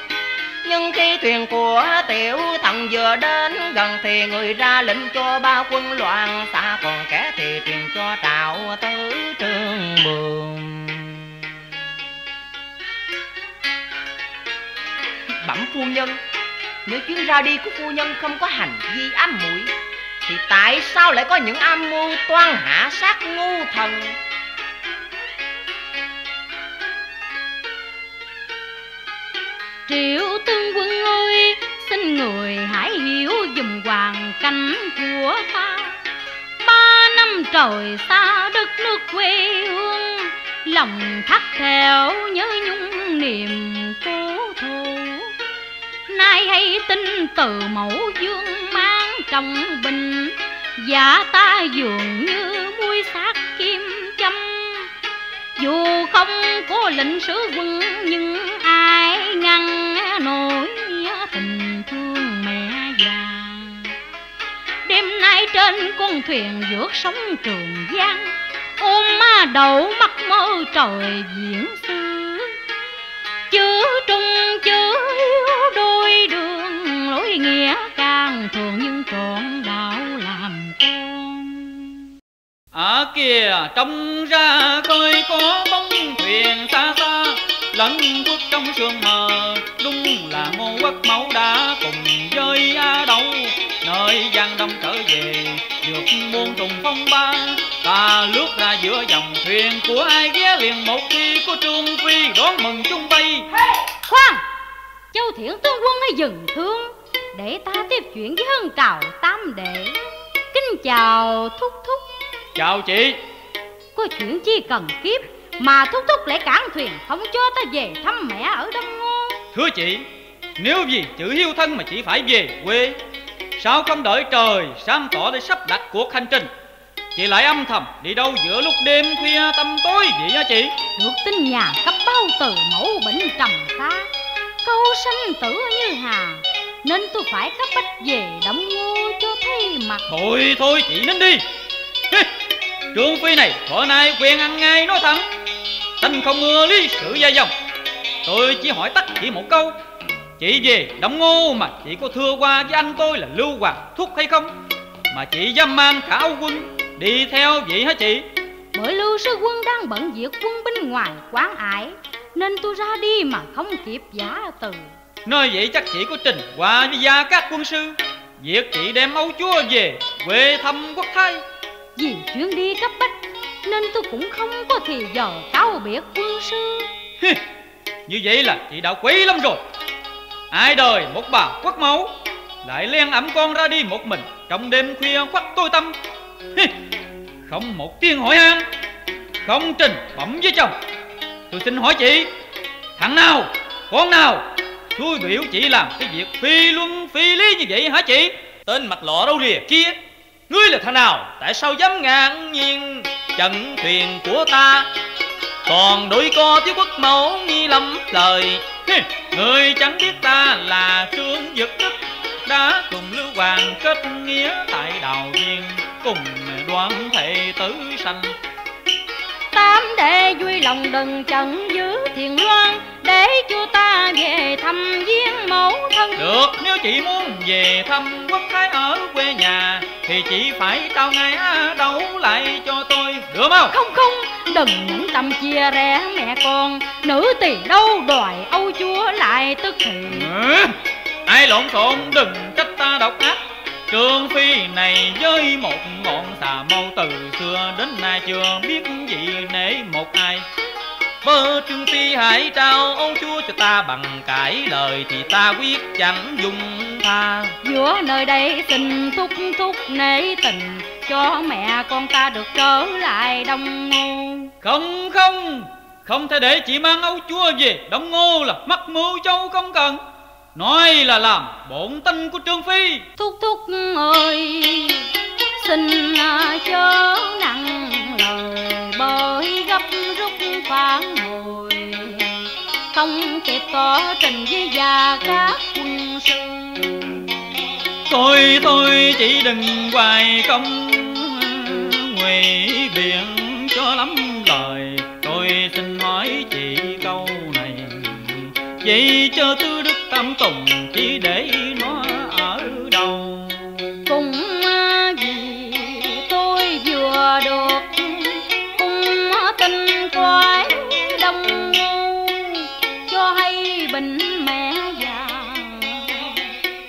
Nhưng khi thuyền của tiểu thần vừa đến gần thì người ra lệnh cho ba quân loạn xạ, còn kẻ thì truyền cho Trạo Tử Trương Bường. Bẩm phu nhân, nếu chuyến ra đi của phu nhân không có hành vi ám muội thì tại sao lại có những âm mưu toan hạ sát ngu thần? Triệu tướng quân ơi, xin người hãy hiểu dùm hoàn cảnh của ta. 3 năm trời xa đất nước quê hương, lòng thắt thẻo nhớ nhung niềm cố thủ. Nay hay tin từ mẫu dương mang trong bình, giả ta dường như muối xác kim châm. Dù không có lệnh sứ quân nhưng ai ngăn nổi tình thương mẹ già. Đêm nay trên con thuyền vượt sóng Trường Giang, ôm đầu mắt mơ trời diễn xưa. Chữ trung chữ hiếu đôi đường, lối nghĩa càng thường nhưng trọn đạo làm con. Ở kìa trông ra coi có bóng thuyền xa xa lẫn khuất trong sương mờ. Đúng là Ngô Quốc Mẫu đã cùng với Á Đậu nơi Giang Đông trở về. Vượt muôn trùng phong ba ta lướt ra giữa dòng thuyền, của ai ghé liền một khi của Trương Phi đón mừng chung bay. Khoan, Châu Thiện tướng quân hãy dừng thương để ta tiếp chuyện với Hưng Trào tam đệ. Kính chào thúc thúc. Chào chị. Có chuyện chi cần kiếp mà thúc thúc lại cản thuyền không cho ta về thăm mẹ ở Đông Ngô? Thưa chị, nếu vì chữ hiếu thân mà chị phải về quê, sao không đợi trời sáng tỏ để sắp đặt cuộc hành trình? Chị lại âm thầm đi đâu giữa lúc đêm khuya tăm tối vậy hả chị? Được tin nhà cấp bao từ mẫu bệnh trầm xa, câu sanh tử như hà, nên tôi phải cấp bách về Đông Ngô cho thấy mặt. Thôi thôi chị nín đi. Trương Phi này thở nay quen ăn ngay nói thẳng, tình không ưa lý sự dai dòng. Tôi chỉ hỏi tắt chỉ một câu, chị về Đông Ngô mà chị có thưa qua với anh tôi là Lưu Hoàng Thúc hay không mà chị dám mang cả Âu Quân đi theo vậy hả chị? Bởi Lưu Sư Quân đang bận việc quân binh ngoài quán ải nên tôi ra đi mà không kịp giả từ. Nói vậy chắc chị có trình qua với Gia Các quân sư việc chị đem Âu Chúa về quê thăm quốc thái. Vì chuyến đi cấp bách nên tôi cũng không có thì giờ cáo biệt quân sư. Như vậy là chị đã quý lắm rồi. Ai đời một bà Quốc Mẫu lại len ẩm con ra đi một mình trong đêm khuya khoắt tối tăm, không một tiếng hỏi han, không trình bẩm với chồng. Tôi xin hỏi chị, thằng nào con nào xui biểu chị làm cái việc phi luân phi lý như vậy hả chị? Tên mặt lọ râu rìa kia, ngươi là thằng nào? Tại sao dám ngang nhiên trận thuyền của ta? Còn đôi co thiếu Quốc Mẫu nghi lắm lời. Ngươi chẳng biết ta là Trương Dực Đức, đã cùng Lưu Hoàng kết nghĩa tại Đào Viên, cùng đoán thệ tử sanh. Tám đệ vui lòng đừng chận giữ Thiền Loan, để cho ta về thăm viếng mẫu thân. Được, nếu chị muốn về thăm quốc thái ở quê nhà thì chị phải trao ngay Á Đậu lại cho tôi, được không? Không không, đừng những tâm chia rẽ mẹ con. Nữ tỳ đâu đòi Âu Chúa lại tức thì. Ai lộn xộn đừng trách ta độc ác. Trương Phi này với một ngọn xà mau từ xưa đến nay chưa biết gì nể một ai. Vơ Trương Phi hãy trao Âu Chúa cho ta bằng cãi lời thì ta quyết chẳng dung tha. Giữa nơi đây xin thúc thúc nể tình cho mẹ con ta được trở lại Đông Ngô. Không không, không thể để chị mang Âu Chúa về Đông Ngô là mắc mưu châu không cần. Nói là làm bổn tinh của Trương Phi. Thúc thúc ơi, xin chớ nặng lời bởi gấp rút phản hồi, không kịp tỏ tình với Gia Các quân sư. Thôi thôi chị đừng hoài công ngoài biển cho lắm lời. Tôi xin hỏi chị câu này, vậy cho tứ đức tam tùng chỉ để nó ở đâu? Cùng gì tôi vừa được cùng tình quái đông cho hay bình mẹ già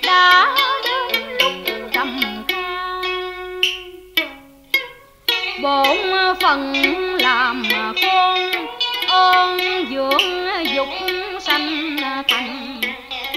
đã đến lúc trầm ca. Bốn phần làm con ơn dưỡng dục sanh thành,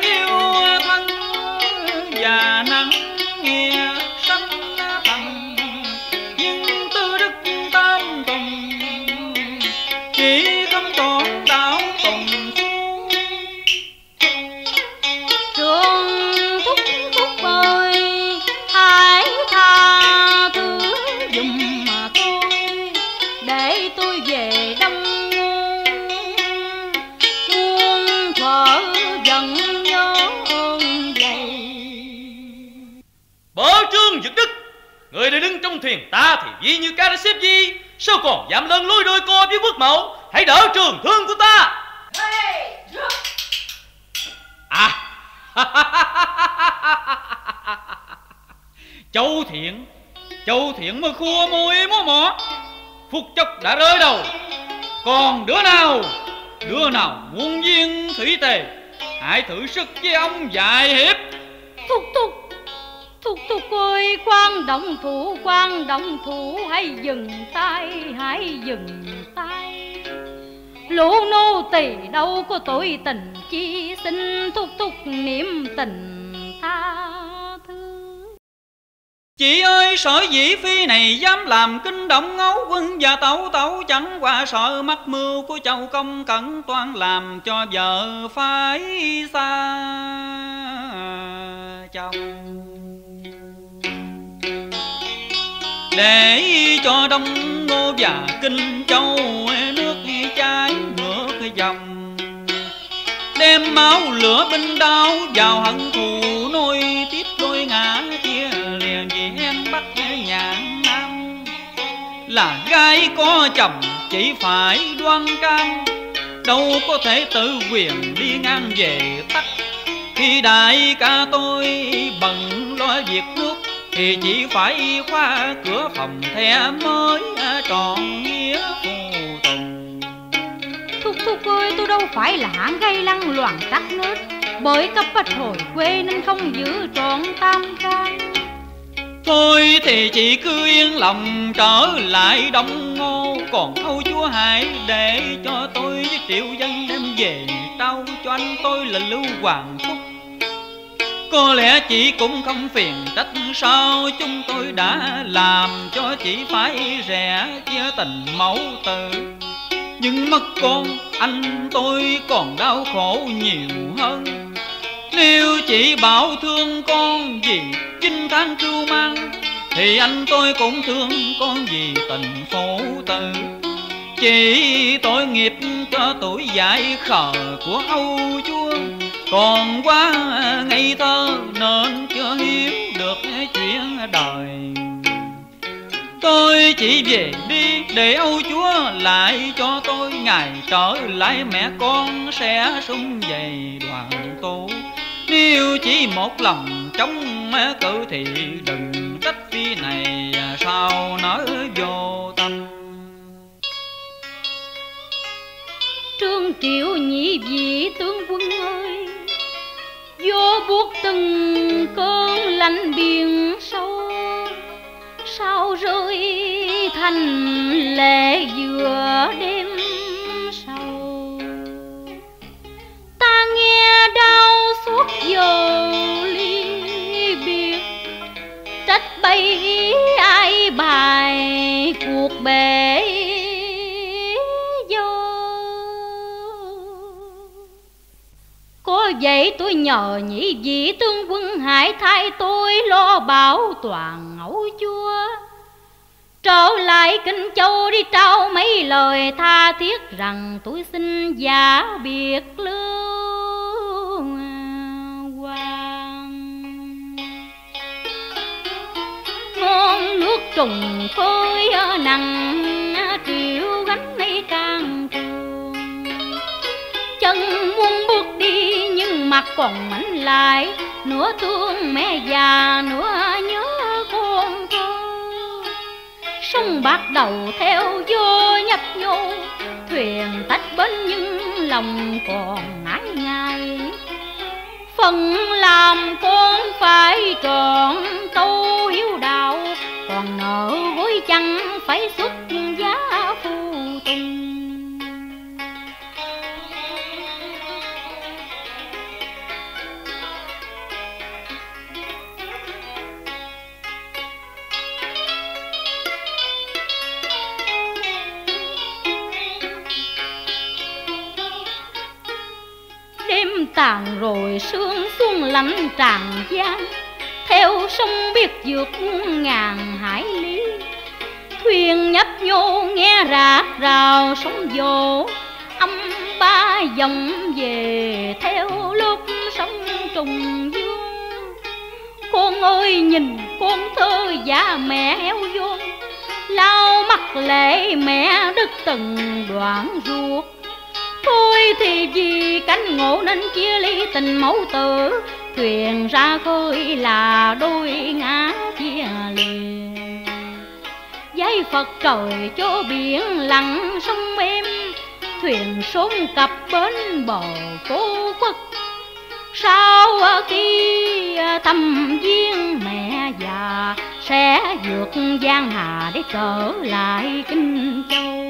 yêu thân và nặng nghĩa sanh bằng, nhưng tư đức tam tùng chỉ không còn đạo tùng trường. Người đã đứng trong thuyền ta thì dĩ như cá đã xếp gì, sao còn dám lân lối đôi co với quốc mẫu? Hãy đỡ trường thương của ta. À Châu Thiện mà khua môi múa mỏ, phút chốc đã rơi đầu. Còn đứa nào muôn viên thủy tề, hãy thử sức với ông vài hiệp. Thục ơi, khoan động thủ, hãy dừng tay, lũ nô tỳ đâu có tội tình chi, xin thúc niệm tình tha thứ. Chị ơi, sở dĩ phi này dám làm kinh động Ngấu Quân và Tẩu chẳng qua sợ mắc mưu của Châu Công Cẩn Toan làm cho vợ phải xa chồng. Để cho Đông Ngô và Kinh Châu nước trái ngược dòng, đem máu lửa binh đao vào hận thù nôi tiếp đôi ngã kia liền về em Bắc Nhạn Nam. Là gái có chồng chỉ phải đoan cam, đâu có thể tự quyền đi ngang về Tắc. Khi đại ca tôi bận lo việc nước thì chỉ phải qua cửa phòng the mới tròn nghĩa phù tùng. Thúc ơi, tôi đâu phải là hạng gây lăng loạn tắc nước, bởi cấp bách hồi quê nên không giữ trọn tam can. Thôi thì chị cứ yên lòng trở lại Đông Ngô, còn Âu Chúa hãy để cho tôi với Triệu Dân đem về trao cho anh tôi là Lưu Hoàng Phúc. Có lẽ chị cũng không phiền trách sao chúng tôi đã làm cho chị phải rẽ chia tình mẫu tử. Nhưng mất con anh tôi còn đau khổ nhiều hơn. Nếu chị bảo thương con vì chinh tháng cưu mang, thì anh tôi cũng thương con vì tình phụ tử. Chỉ tội nghiệp cho tuổi dại khờ của Âu Chúa, còn quá ngây thơ nên chưa hiểu được chuyện đời. Tôi chỉ về đi để Âu Chúa lại cho tôi, ngày trở lại mẹ con sẽ sum vầy đoàn tụ. Nếu chỉ một lòng chống mẹ cự thì đừng trách phi này sao nỡ vô tâm. Trương Triệu Nhị vị tướng quân ơi, vô buốt từng cơn lạnh biển sâu, sao rơi thành lệ giữa đêm sâu. Ta nghe đau suốt giờ ly biệt, trách bay ai bài cuộc bể. Có vậy tôi nhờ nhị vị tướng quân hãy thay tôi lo bảo toàn Ngẫu Chúa, Trở lại Kinh Châu đi trao mấy lời tha thiết rằng tôi xin giả biệt Lương Hoàng. Món nước trùng phơi nặng triệu gánh mây càng trường, chân muốn bước đi nhưng mặt còn mảnh lại, nửa thương mẹ già nửa nhớ con thơ. Sông bắt đầu theo vô nhập nhô, thuyền tách bến nhưng lòng còn ngái ngại. Phần làm con phải trọn tu hiếu đạo, còn nợ gối chăng phải xuất giá phu tùng. Đêm tàn rồi sương xuống lạnh tràn giang, theo sông biết vượt ngàn hải lý. Thuyền nhấp nhô nghe rạc rào sóng vỗ, âm ba dòng về theo lúc sóng trùng dương. Con ơi nhìn con thơ giả mẹ héo vô, lau mắt lệ mẹ đứt từng đoạn ruột. Thôi thì vì cánh ngộ nên chia ly tình mẫu tử, thuyền ra khơi là đôi ngã chia liền. Giấy Phật trời cho biển lặng sông êm, thuyền xuống cặp bến bờ phố quốc. Sau khi thăm viếng mẹ già sẽ vượt giang hà để trở lại Kinh Châu.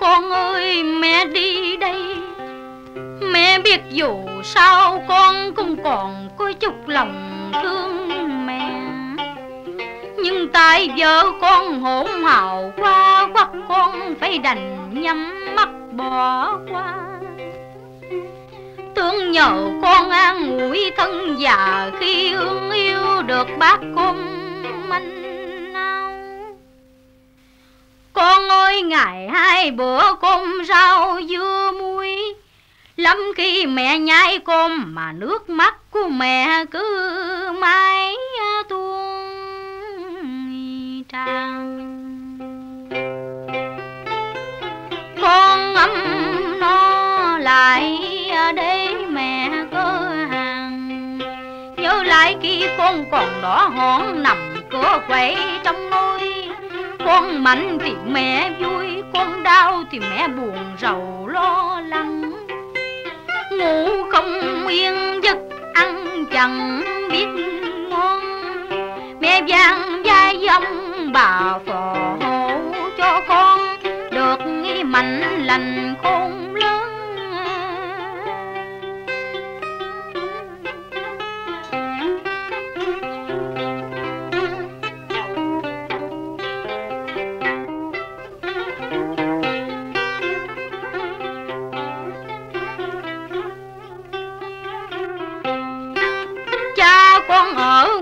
Con ơi mẹ đi đây, mẹ biết dù sao con cũng còn có chút lòng thương mẹ. Nhưng tại vợ con hỗn hào quá quắc, con phải đành nhắm mắt bỏ qua. Tưởng nhờ con an ủi thân già khi hương yêu được bác con anh. Con ơi ngày hai bữa cơm rau dưa muối, lắm khi mẹ nhai cơm mà nước mắt của mẹ cứ mãi tuôn tràn. Con ấm nó lại để mẹ cơ hàng, nhớ lại khi con còn đỏ hỏn nằm cửa quậy trong nôi. Con mạnh thì mẹ vui, con đau thì mẹ buồn rầu lo lắng, ngủ không yên giấc ăn chẳng biết ngon. Mẹ vang vai dòng bà phò hộ cho con được mạnh lành khôn lớn.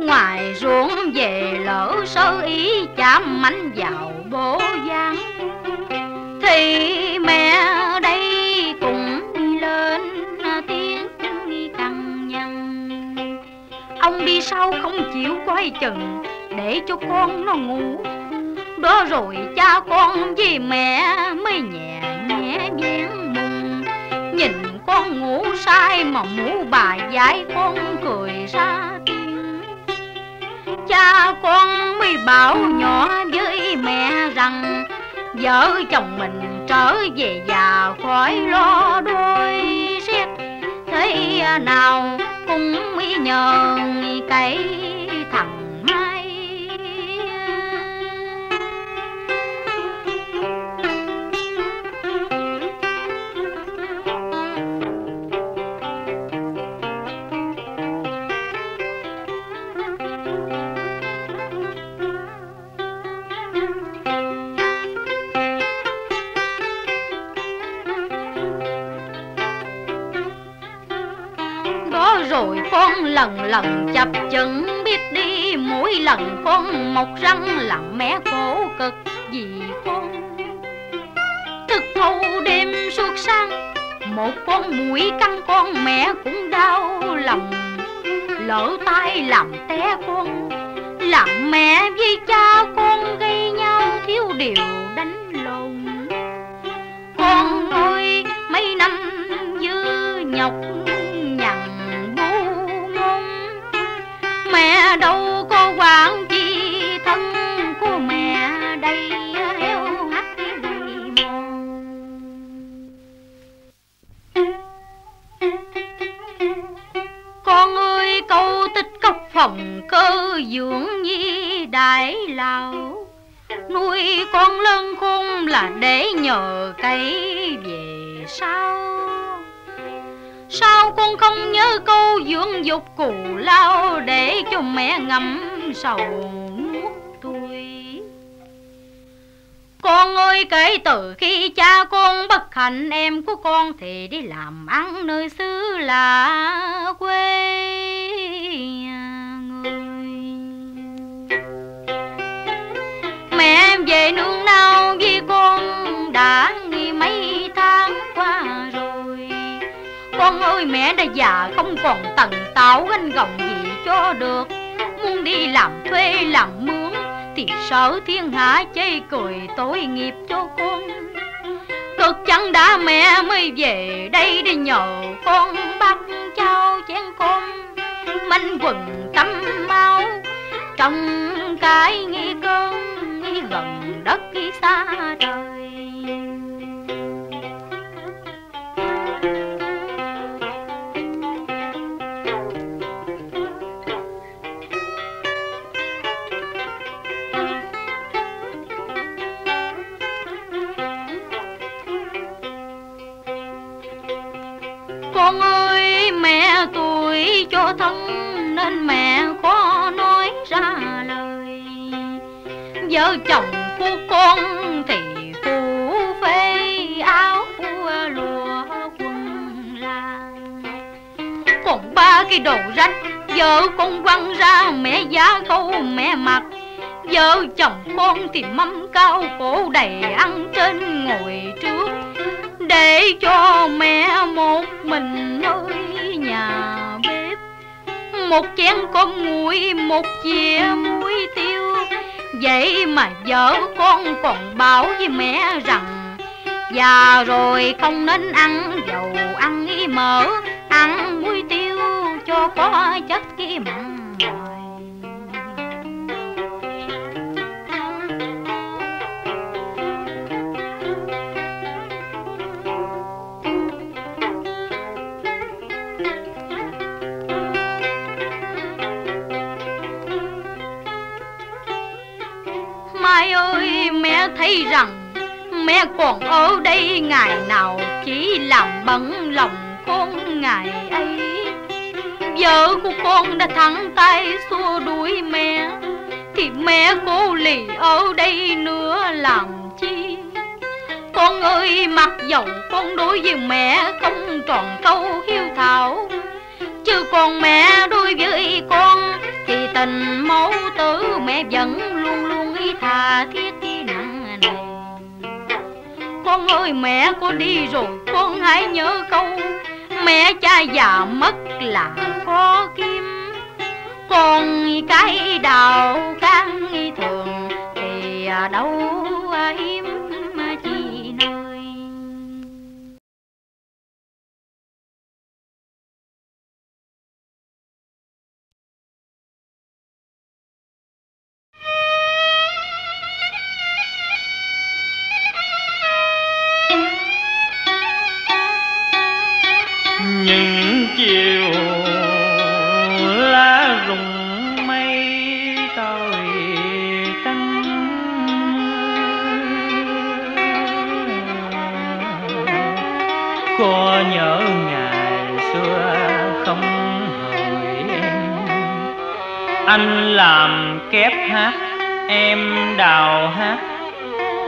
Ngoài ruộng về lỡ sơ ý chạm mánh vào bố giang, thì mẹ đây cũng đi lên tiếng cằn nhằn. Ông đi sau không chịu coi chừng để cho con nó ngủ, đó rồi cha con với mẹ mới nhẹ nhẹ vén mùng. Nhìn con ngủ sai mà mũ bà dãi con cười ra, cha con mới bảo nhỏ với mẹ rằng vợ chồng mình trở về già khỏi lo đôi xét, thế nào cũng mới nhờ cái thằng Mai. Rồi con lần lần chập chững biết đi, mỗi lần con mọc răng làm mẹ khổ cực vì con. Thực thâu đêm suốt sáng, một con mũi cắn con mẹ cũng đau lòng. Lỡ tay làm té con, làm mẹ với cha con gây nhau thiếu điều đánh lộn. Con ơi mấy năm dư nhọc, mẹ đâu có quản chi thân của mẹ đây heo hắt đi con ơi. Câu tích cốc phòng cơ dưỡng nhi đại lão, nuôi con lớn khôn là để nhờ cây về sau. Sao con không nhớ câu dưỡng dục cù lao để cho mẹ ngậm sầu nuốt tôi. Con ơi kể từ khi cha con bất hạnh, em của con thì đi làm ăn nơi xứ lạ quê người. Mẹ em về nương nao với con đã mấy tháng qua rồi. Con ơi mẹ đã già không còn tần tảo ganh gồng gì cho được, muốn đi làm thuê làm mướn thì sợ thiên hạ chê cười tội nghiệp cho con. Cực chẳng đã mẹ mới về đây để nhờ con bắt trao chén con manh quần tắm máu, trong cái nghi cơn nghi gần đất nghi xa trời. Con ơi mẹ tuổi cho thân nên mẹ khó nói ra lời, vợ chồng của con thì phù phê áo lụa quần la. Còn ba cái đồ rách vợ con quăng ra mẹ giá câu mẹ mặc, vợ chồng con thì mâm cao cổ đầy ăn trên ngồi trước để cho mẹ một mình nơi nhà bếp. Một chén cơm nguội, một chĩa muối tiêu, vậy mà vợ con còn bảo với mẹ rằng già rồi không nên ăn dầu ăn mỡ, ăn muối tiêu cho có chất mặn. thấy rằng mẹ còn ở đây ngày nào chỉ làm bận lòng con ngày ấy. Vợ của con đã thẳng tay xua đuổi mẹ, thì mẹ cô lì ở đây nữa làm chi. Con ơi, mặc dầu con đối với mẹ không tròn câu hiếu thảo, chứ còn mẹ đối với con thì tình mẫu tử mẹ vẫn luôn luôn ý tha thiết ý nặng nề. Con ơi, mẹ cô đi rồi con hãy nhớ câu mẹ cha già mất là khó kiếm, còn cái đào can thường thì đâu hiếm chi nơi. Những chiều lá rụng mây tôi trắng, có nhớ ngày xưa không hỏi em, anh làm kép hát em đào hát,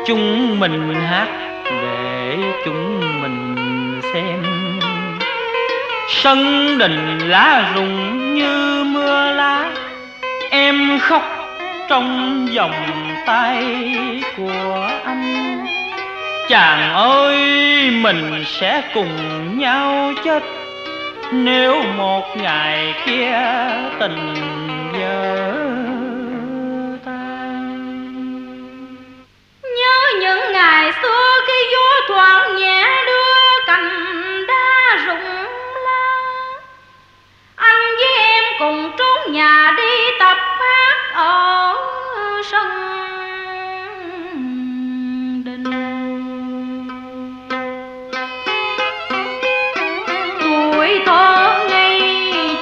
chúng mình hát để chúng mình xem. Sân đình lá rụng như mưa lá, em khóc trong vòng tay của anh. Chàng ơi, mình sẽ cùng nhau chết nếu một ngày kia tình vỡ tan. Nhớ những ngày xưa khi gió thoảng nhẹ đưa cành đá rụng, anh với em cùng trốn nhà đi tập hát ở sân đình. Tuổi thơ ngây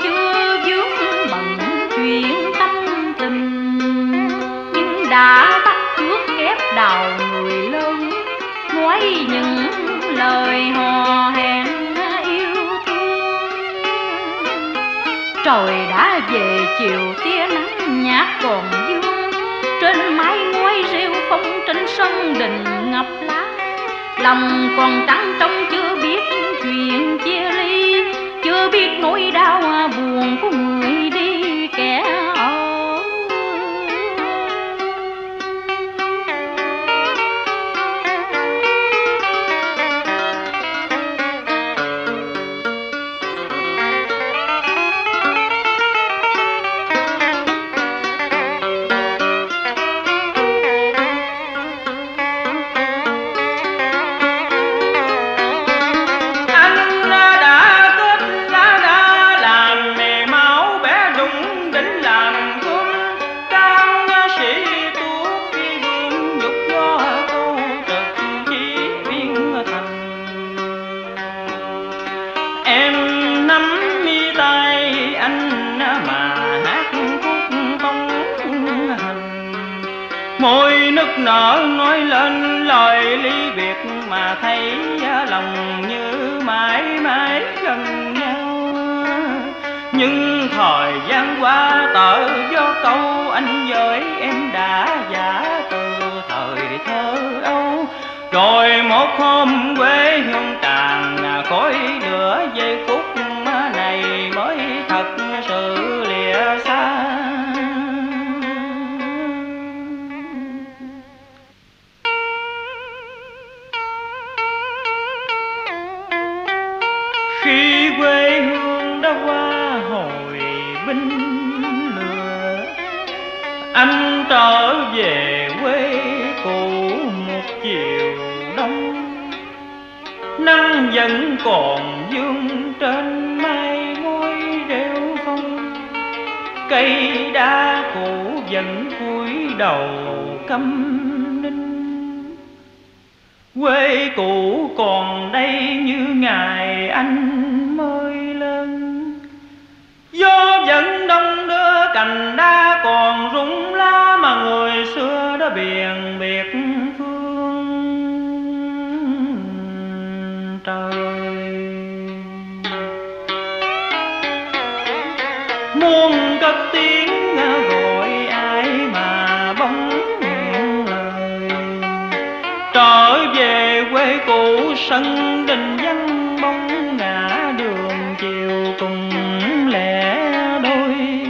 chưa vướng bận chuyện tâm tình, nhưng đã bắt trước kép đào người lớn nói những lời hò hẹn. Trời đã về chiều tia nắng nhạt còn vương, trên mái ngói rêu phong trên sân đình ngập lá. Lòng còn trắng trong chưa biết chuyện chia ly, chưa biết nỗi đau buồn của người đi kẻ ở. Nở nói lên lời ly biệt mà thấy lòng như mãi mãi gần nhau. Nhưng thời gian qua tợ do câu anh với em đã giả từ thời thơ ấu. Rồi một hôm quê hương tàn khói lửa, giây phút này mới thật sự lìa xa. Khi quê hương đã qua hồi binh lửa, anh trở về quê cũ một chiều đông. Nắng vẫn còn vương trên mái ngói rêu phong, cây đa cũ vẫn cúi đầu câm ninh. Quê cũ còn đây như ngày anh mới lên, gió vẫn đông đưa cành đa còn rụng lá mà người xưa đã biển biệt phương. quê cũ sân đình dân bóng ngã đường chiều cùng lẻ đôi.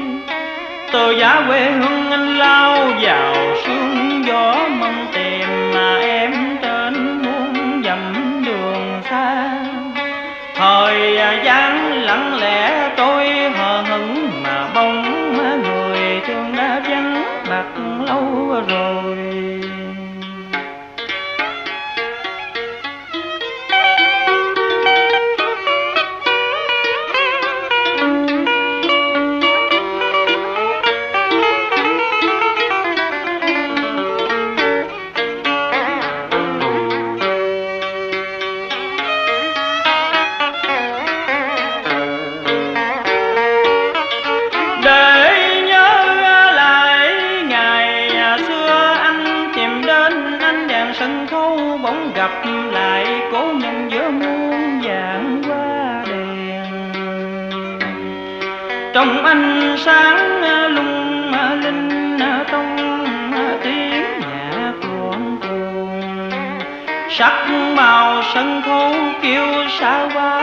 Từ giá quê hương anh lao vào sương gió mong tìm mà em tên muốn dặm đường xa. Thời gian lặng lẽ tôi hờ hững mà bóng người thương đã vắng mặt lâu rồi. Trong ánh sáng lung linh trong tiếng nhạc cuồn cuộn, sắc màu sân khấu kêu xa quá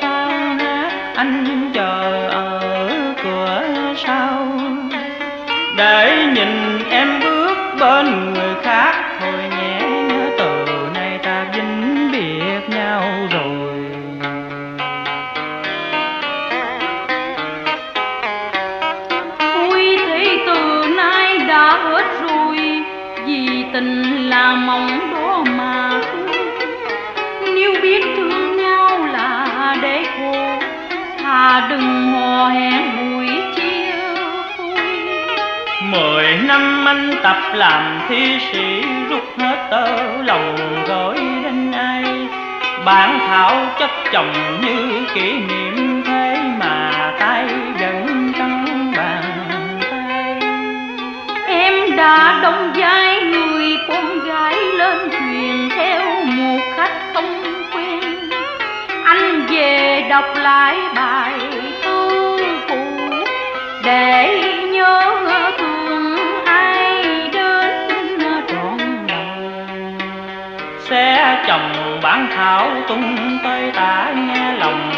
tan anh chờ ở cửa sau để nhìn em bước bên người khác. Thôi nhé từ nay ta vĩnh biệt nhau rồi. Ôi thế từ nay đã hết rồi, vì tình là mong đó mà nếu biết thương nhau là để khổ, thà đừng hò hẹn. 10 năm anh tập làm thi sĩ, rút hết tơ lòng gửi đến ai. Bản thảo chất chồng như kỷ niệm, thế mà tay vẫn trắng bàn tay. Em đã đóng vai người con gái lên thuyền theo một khách không quen. Anh về đọc lại bài thơ cũ để nhớ sẽ chồng bản thảo tung tới ta nghe lòng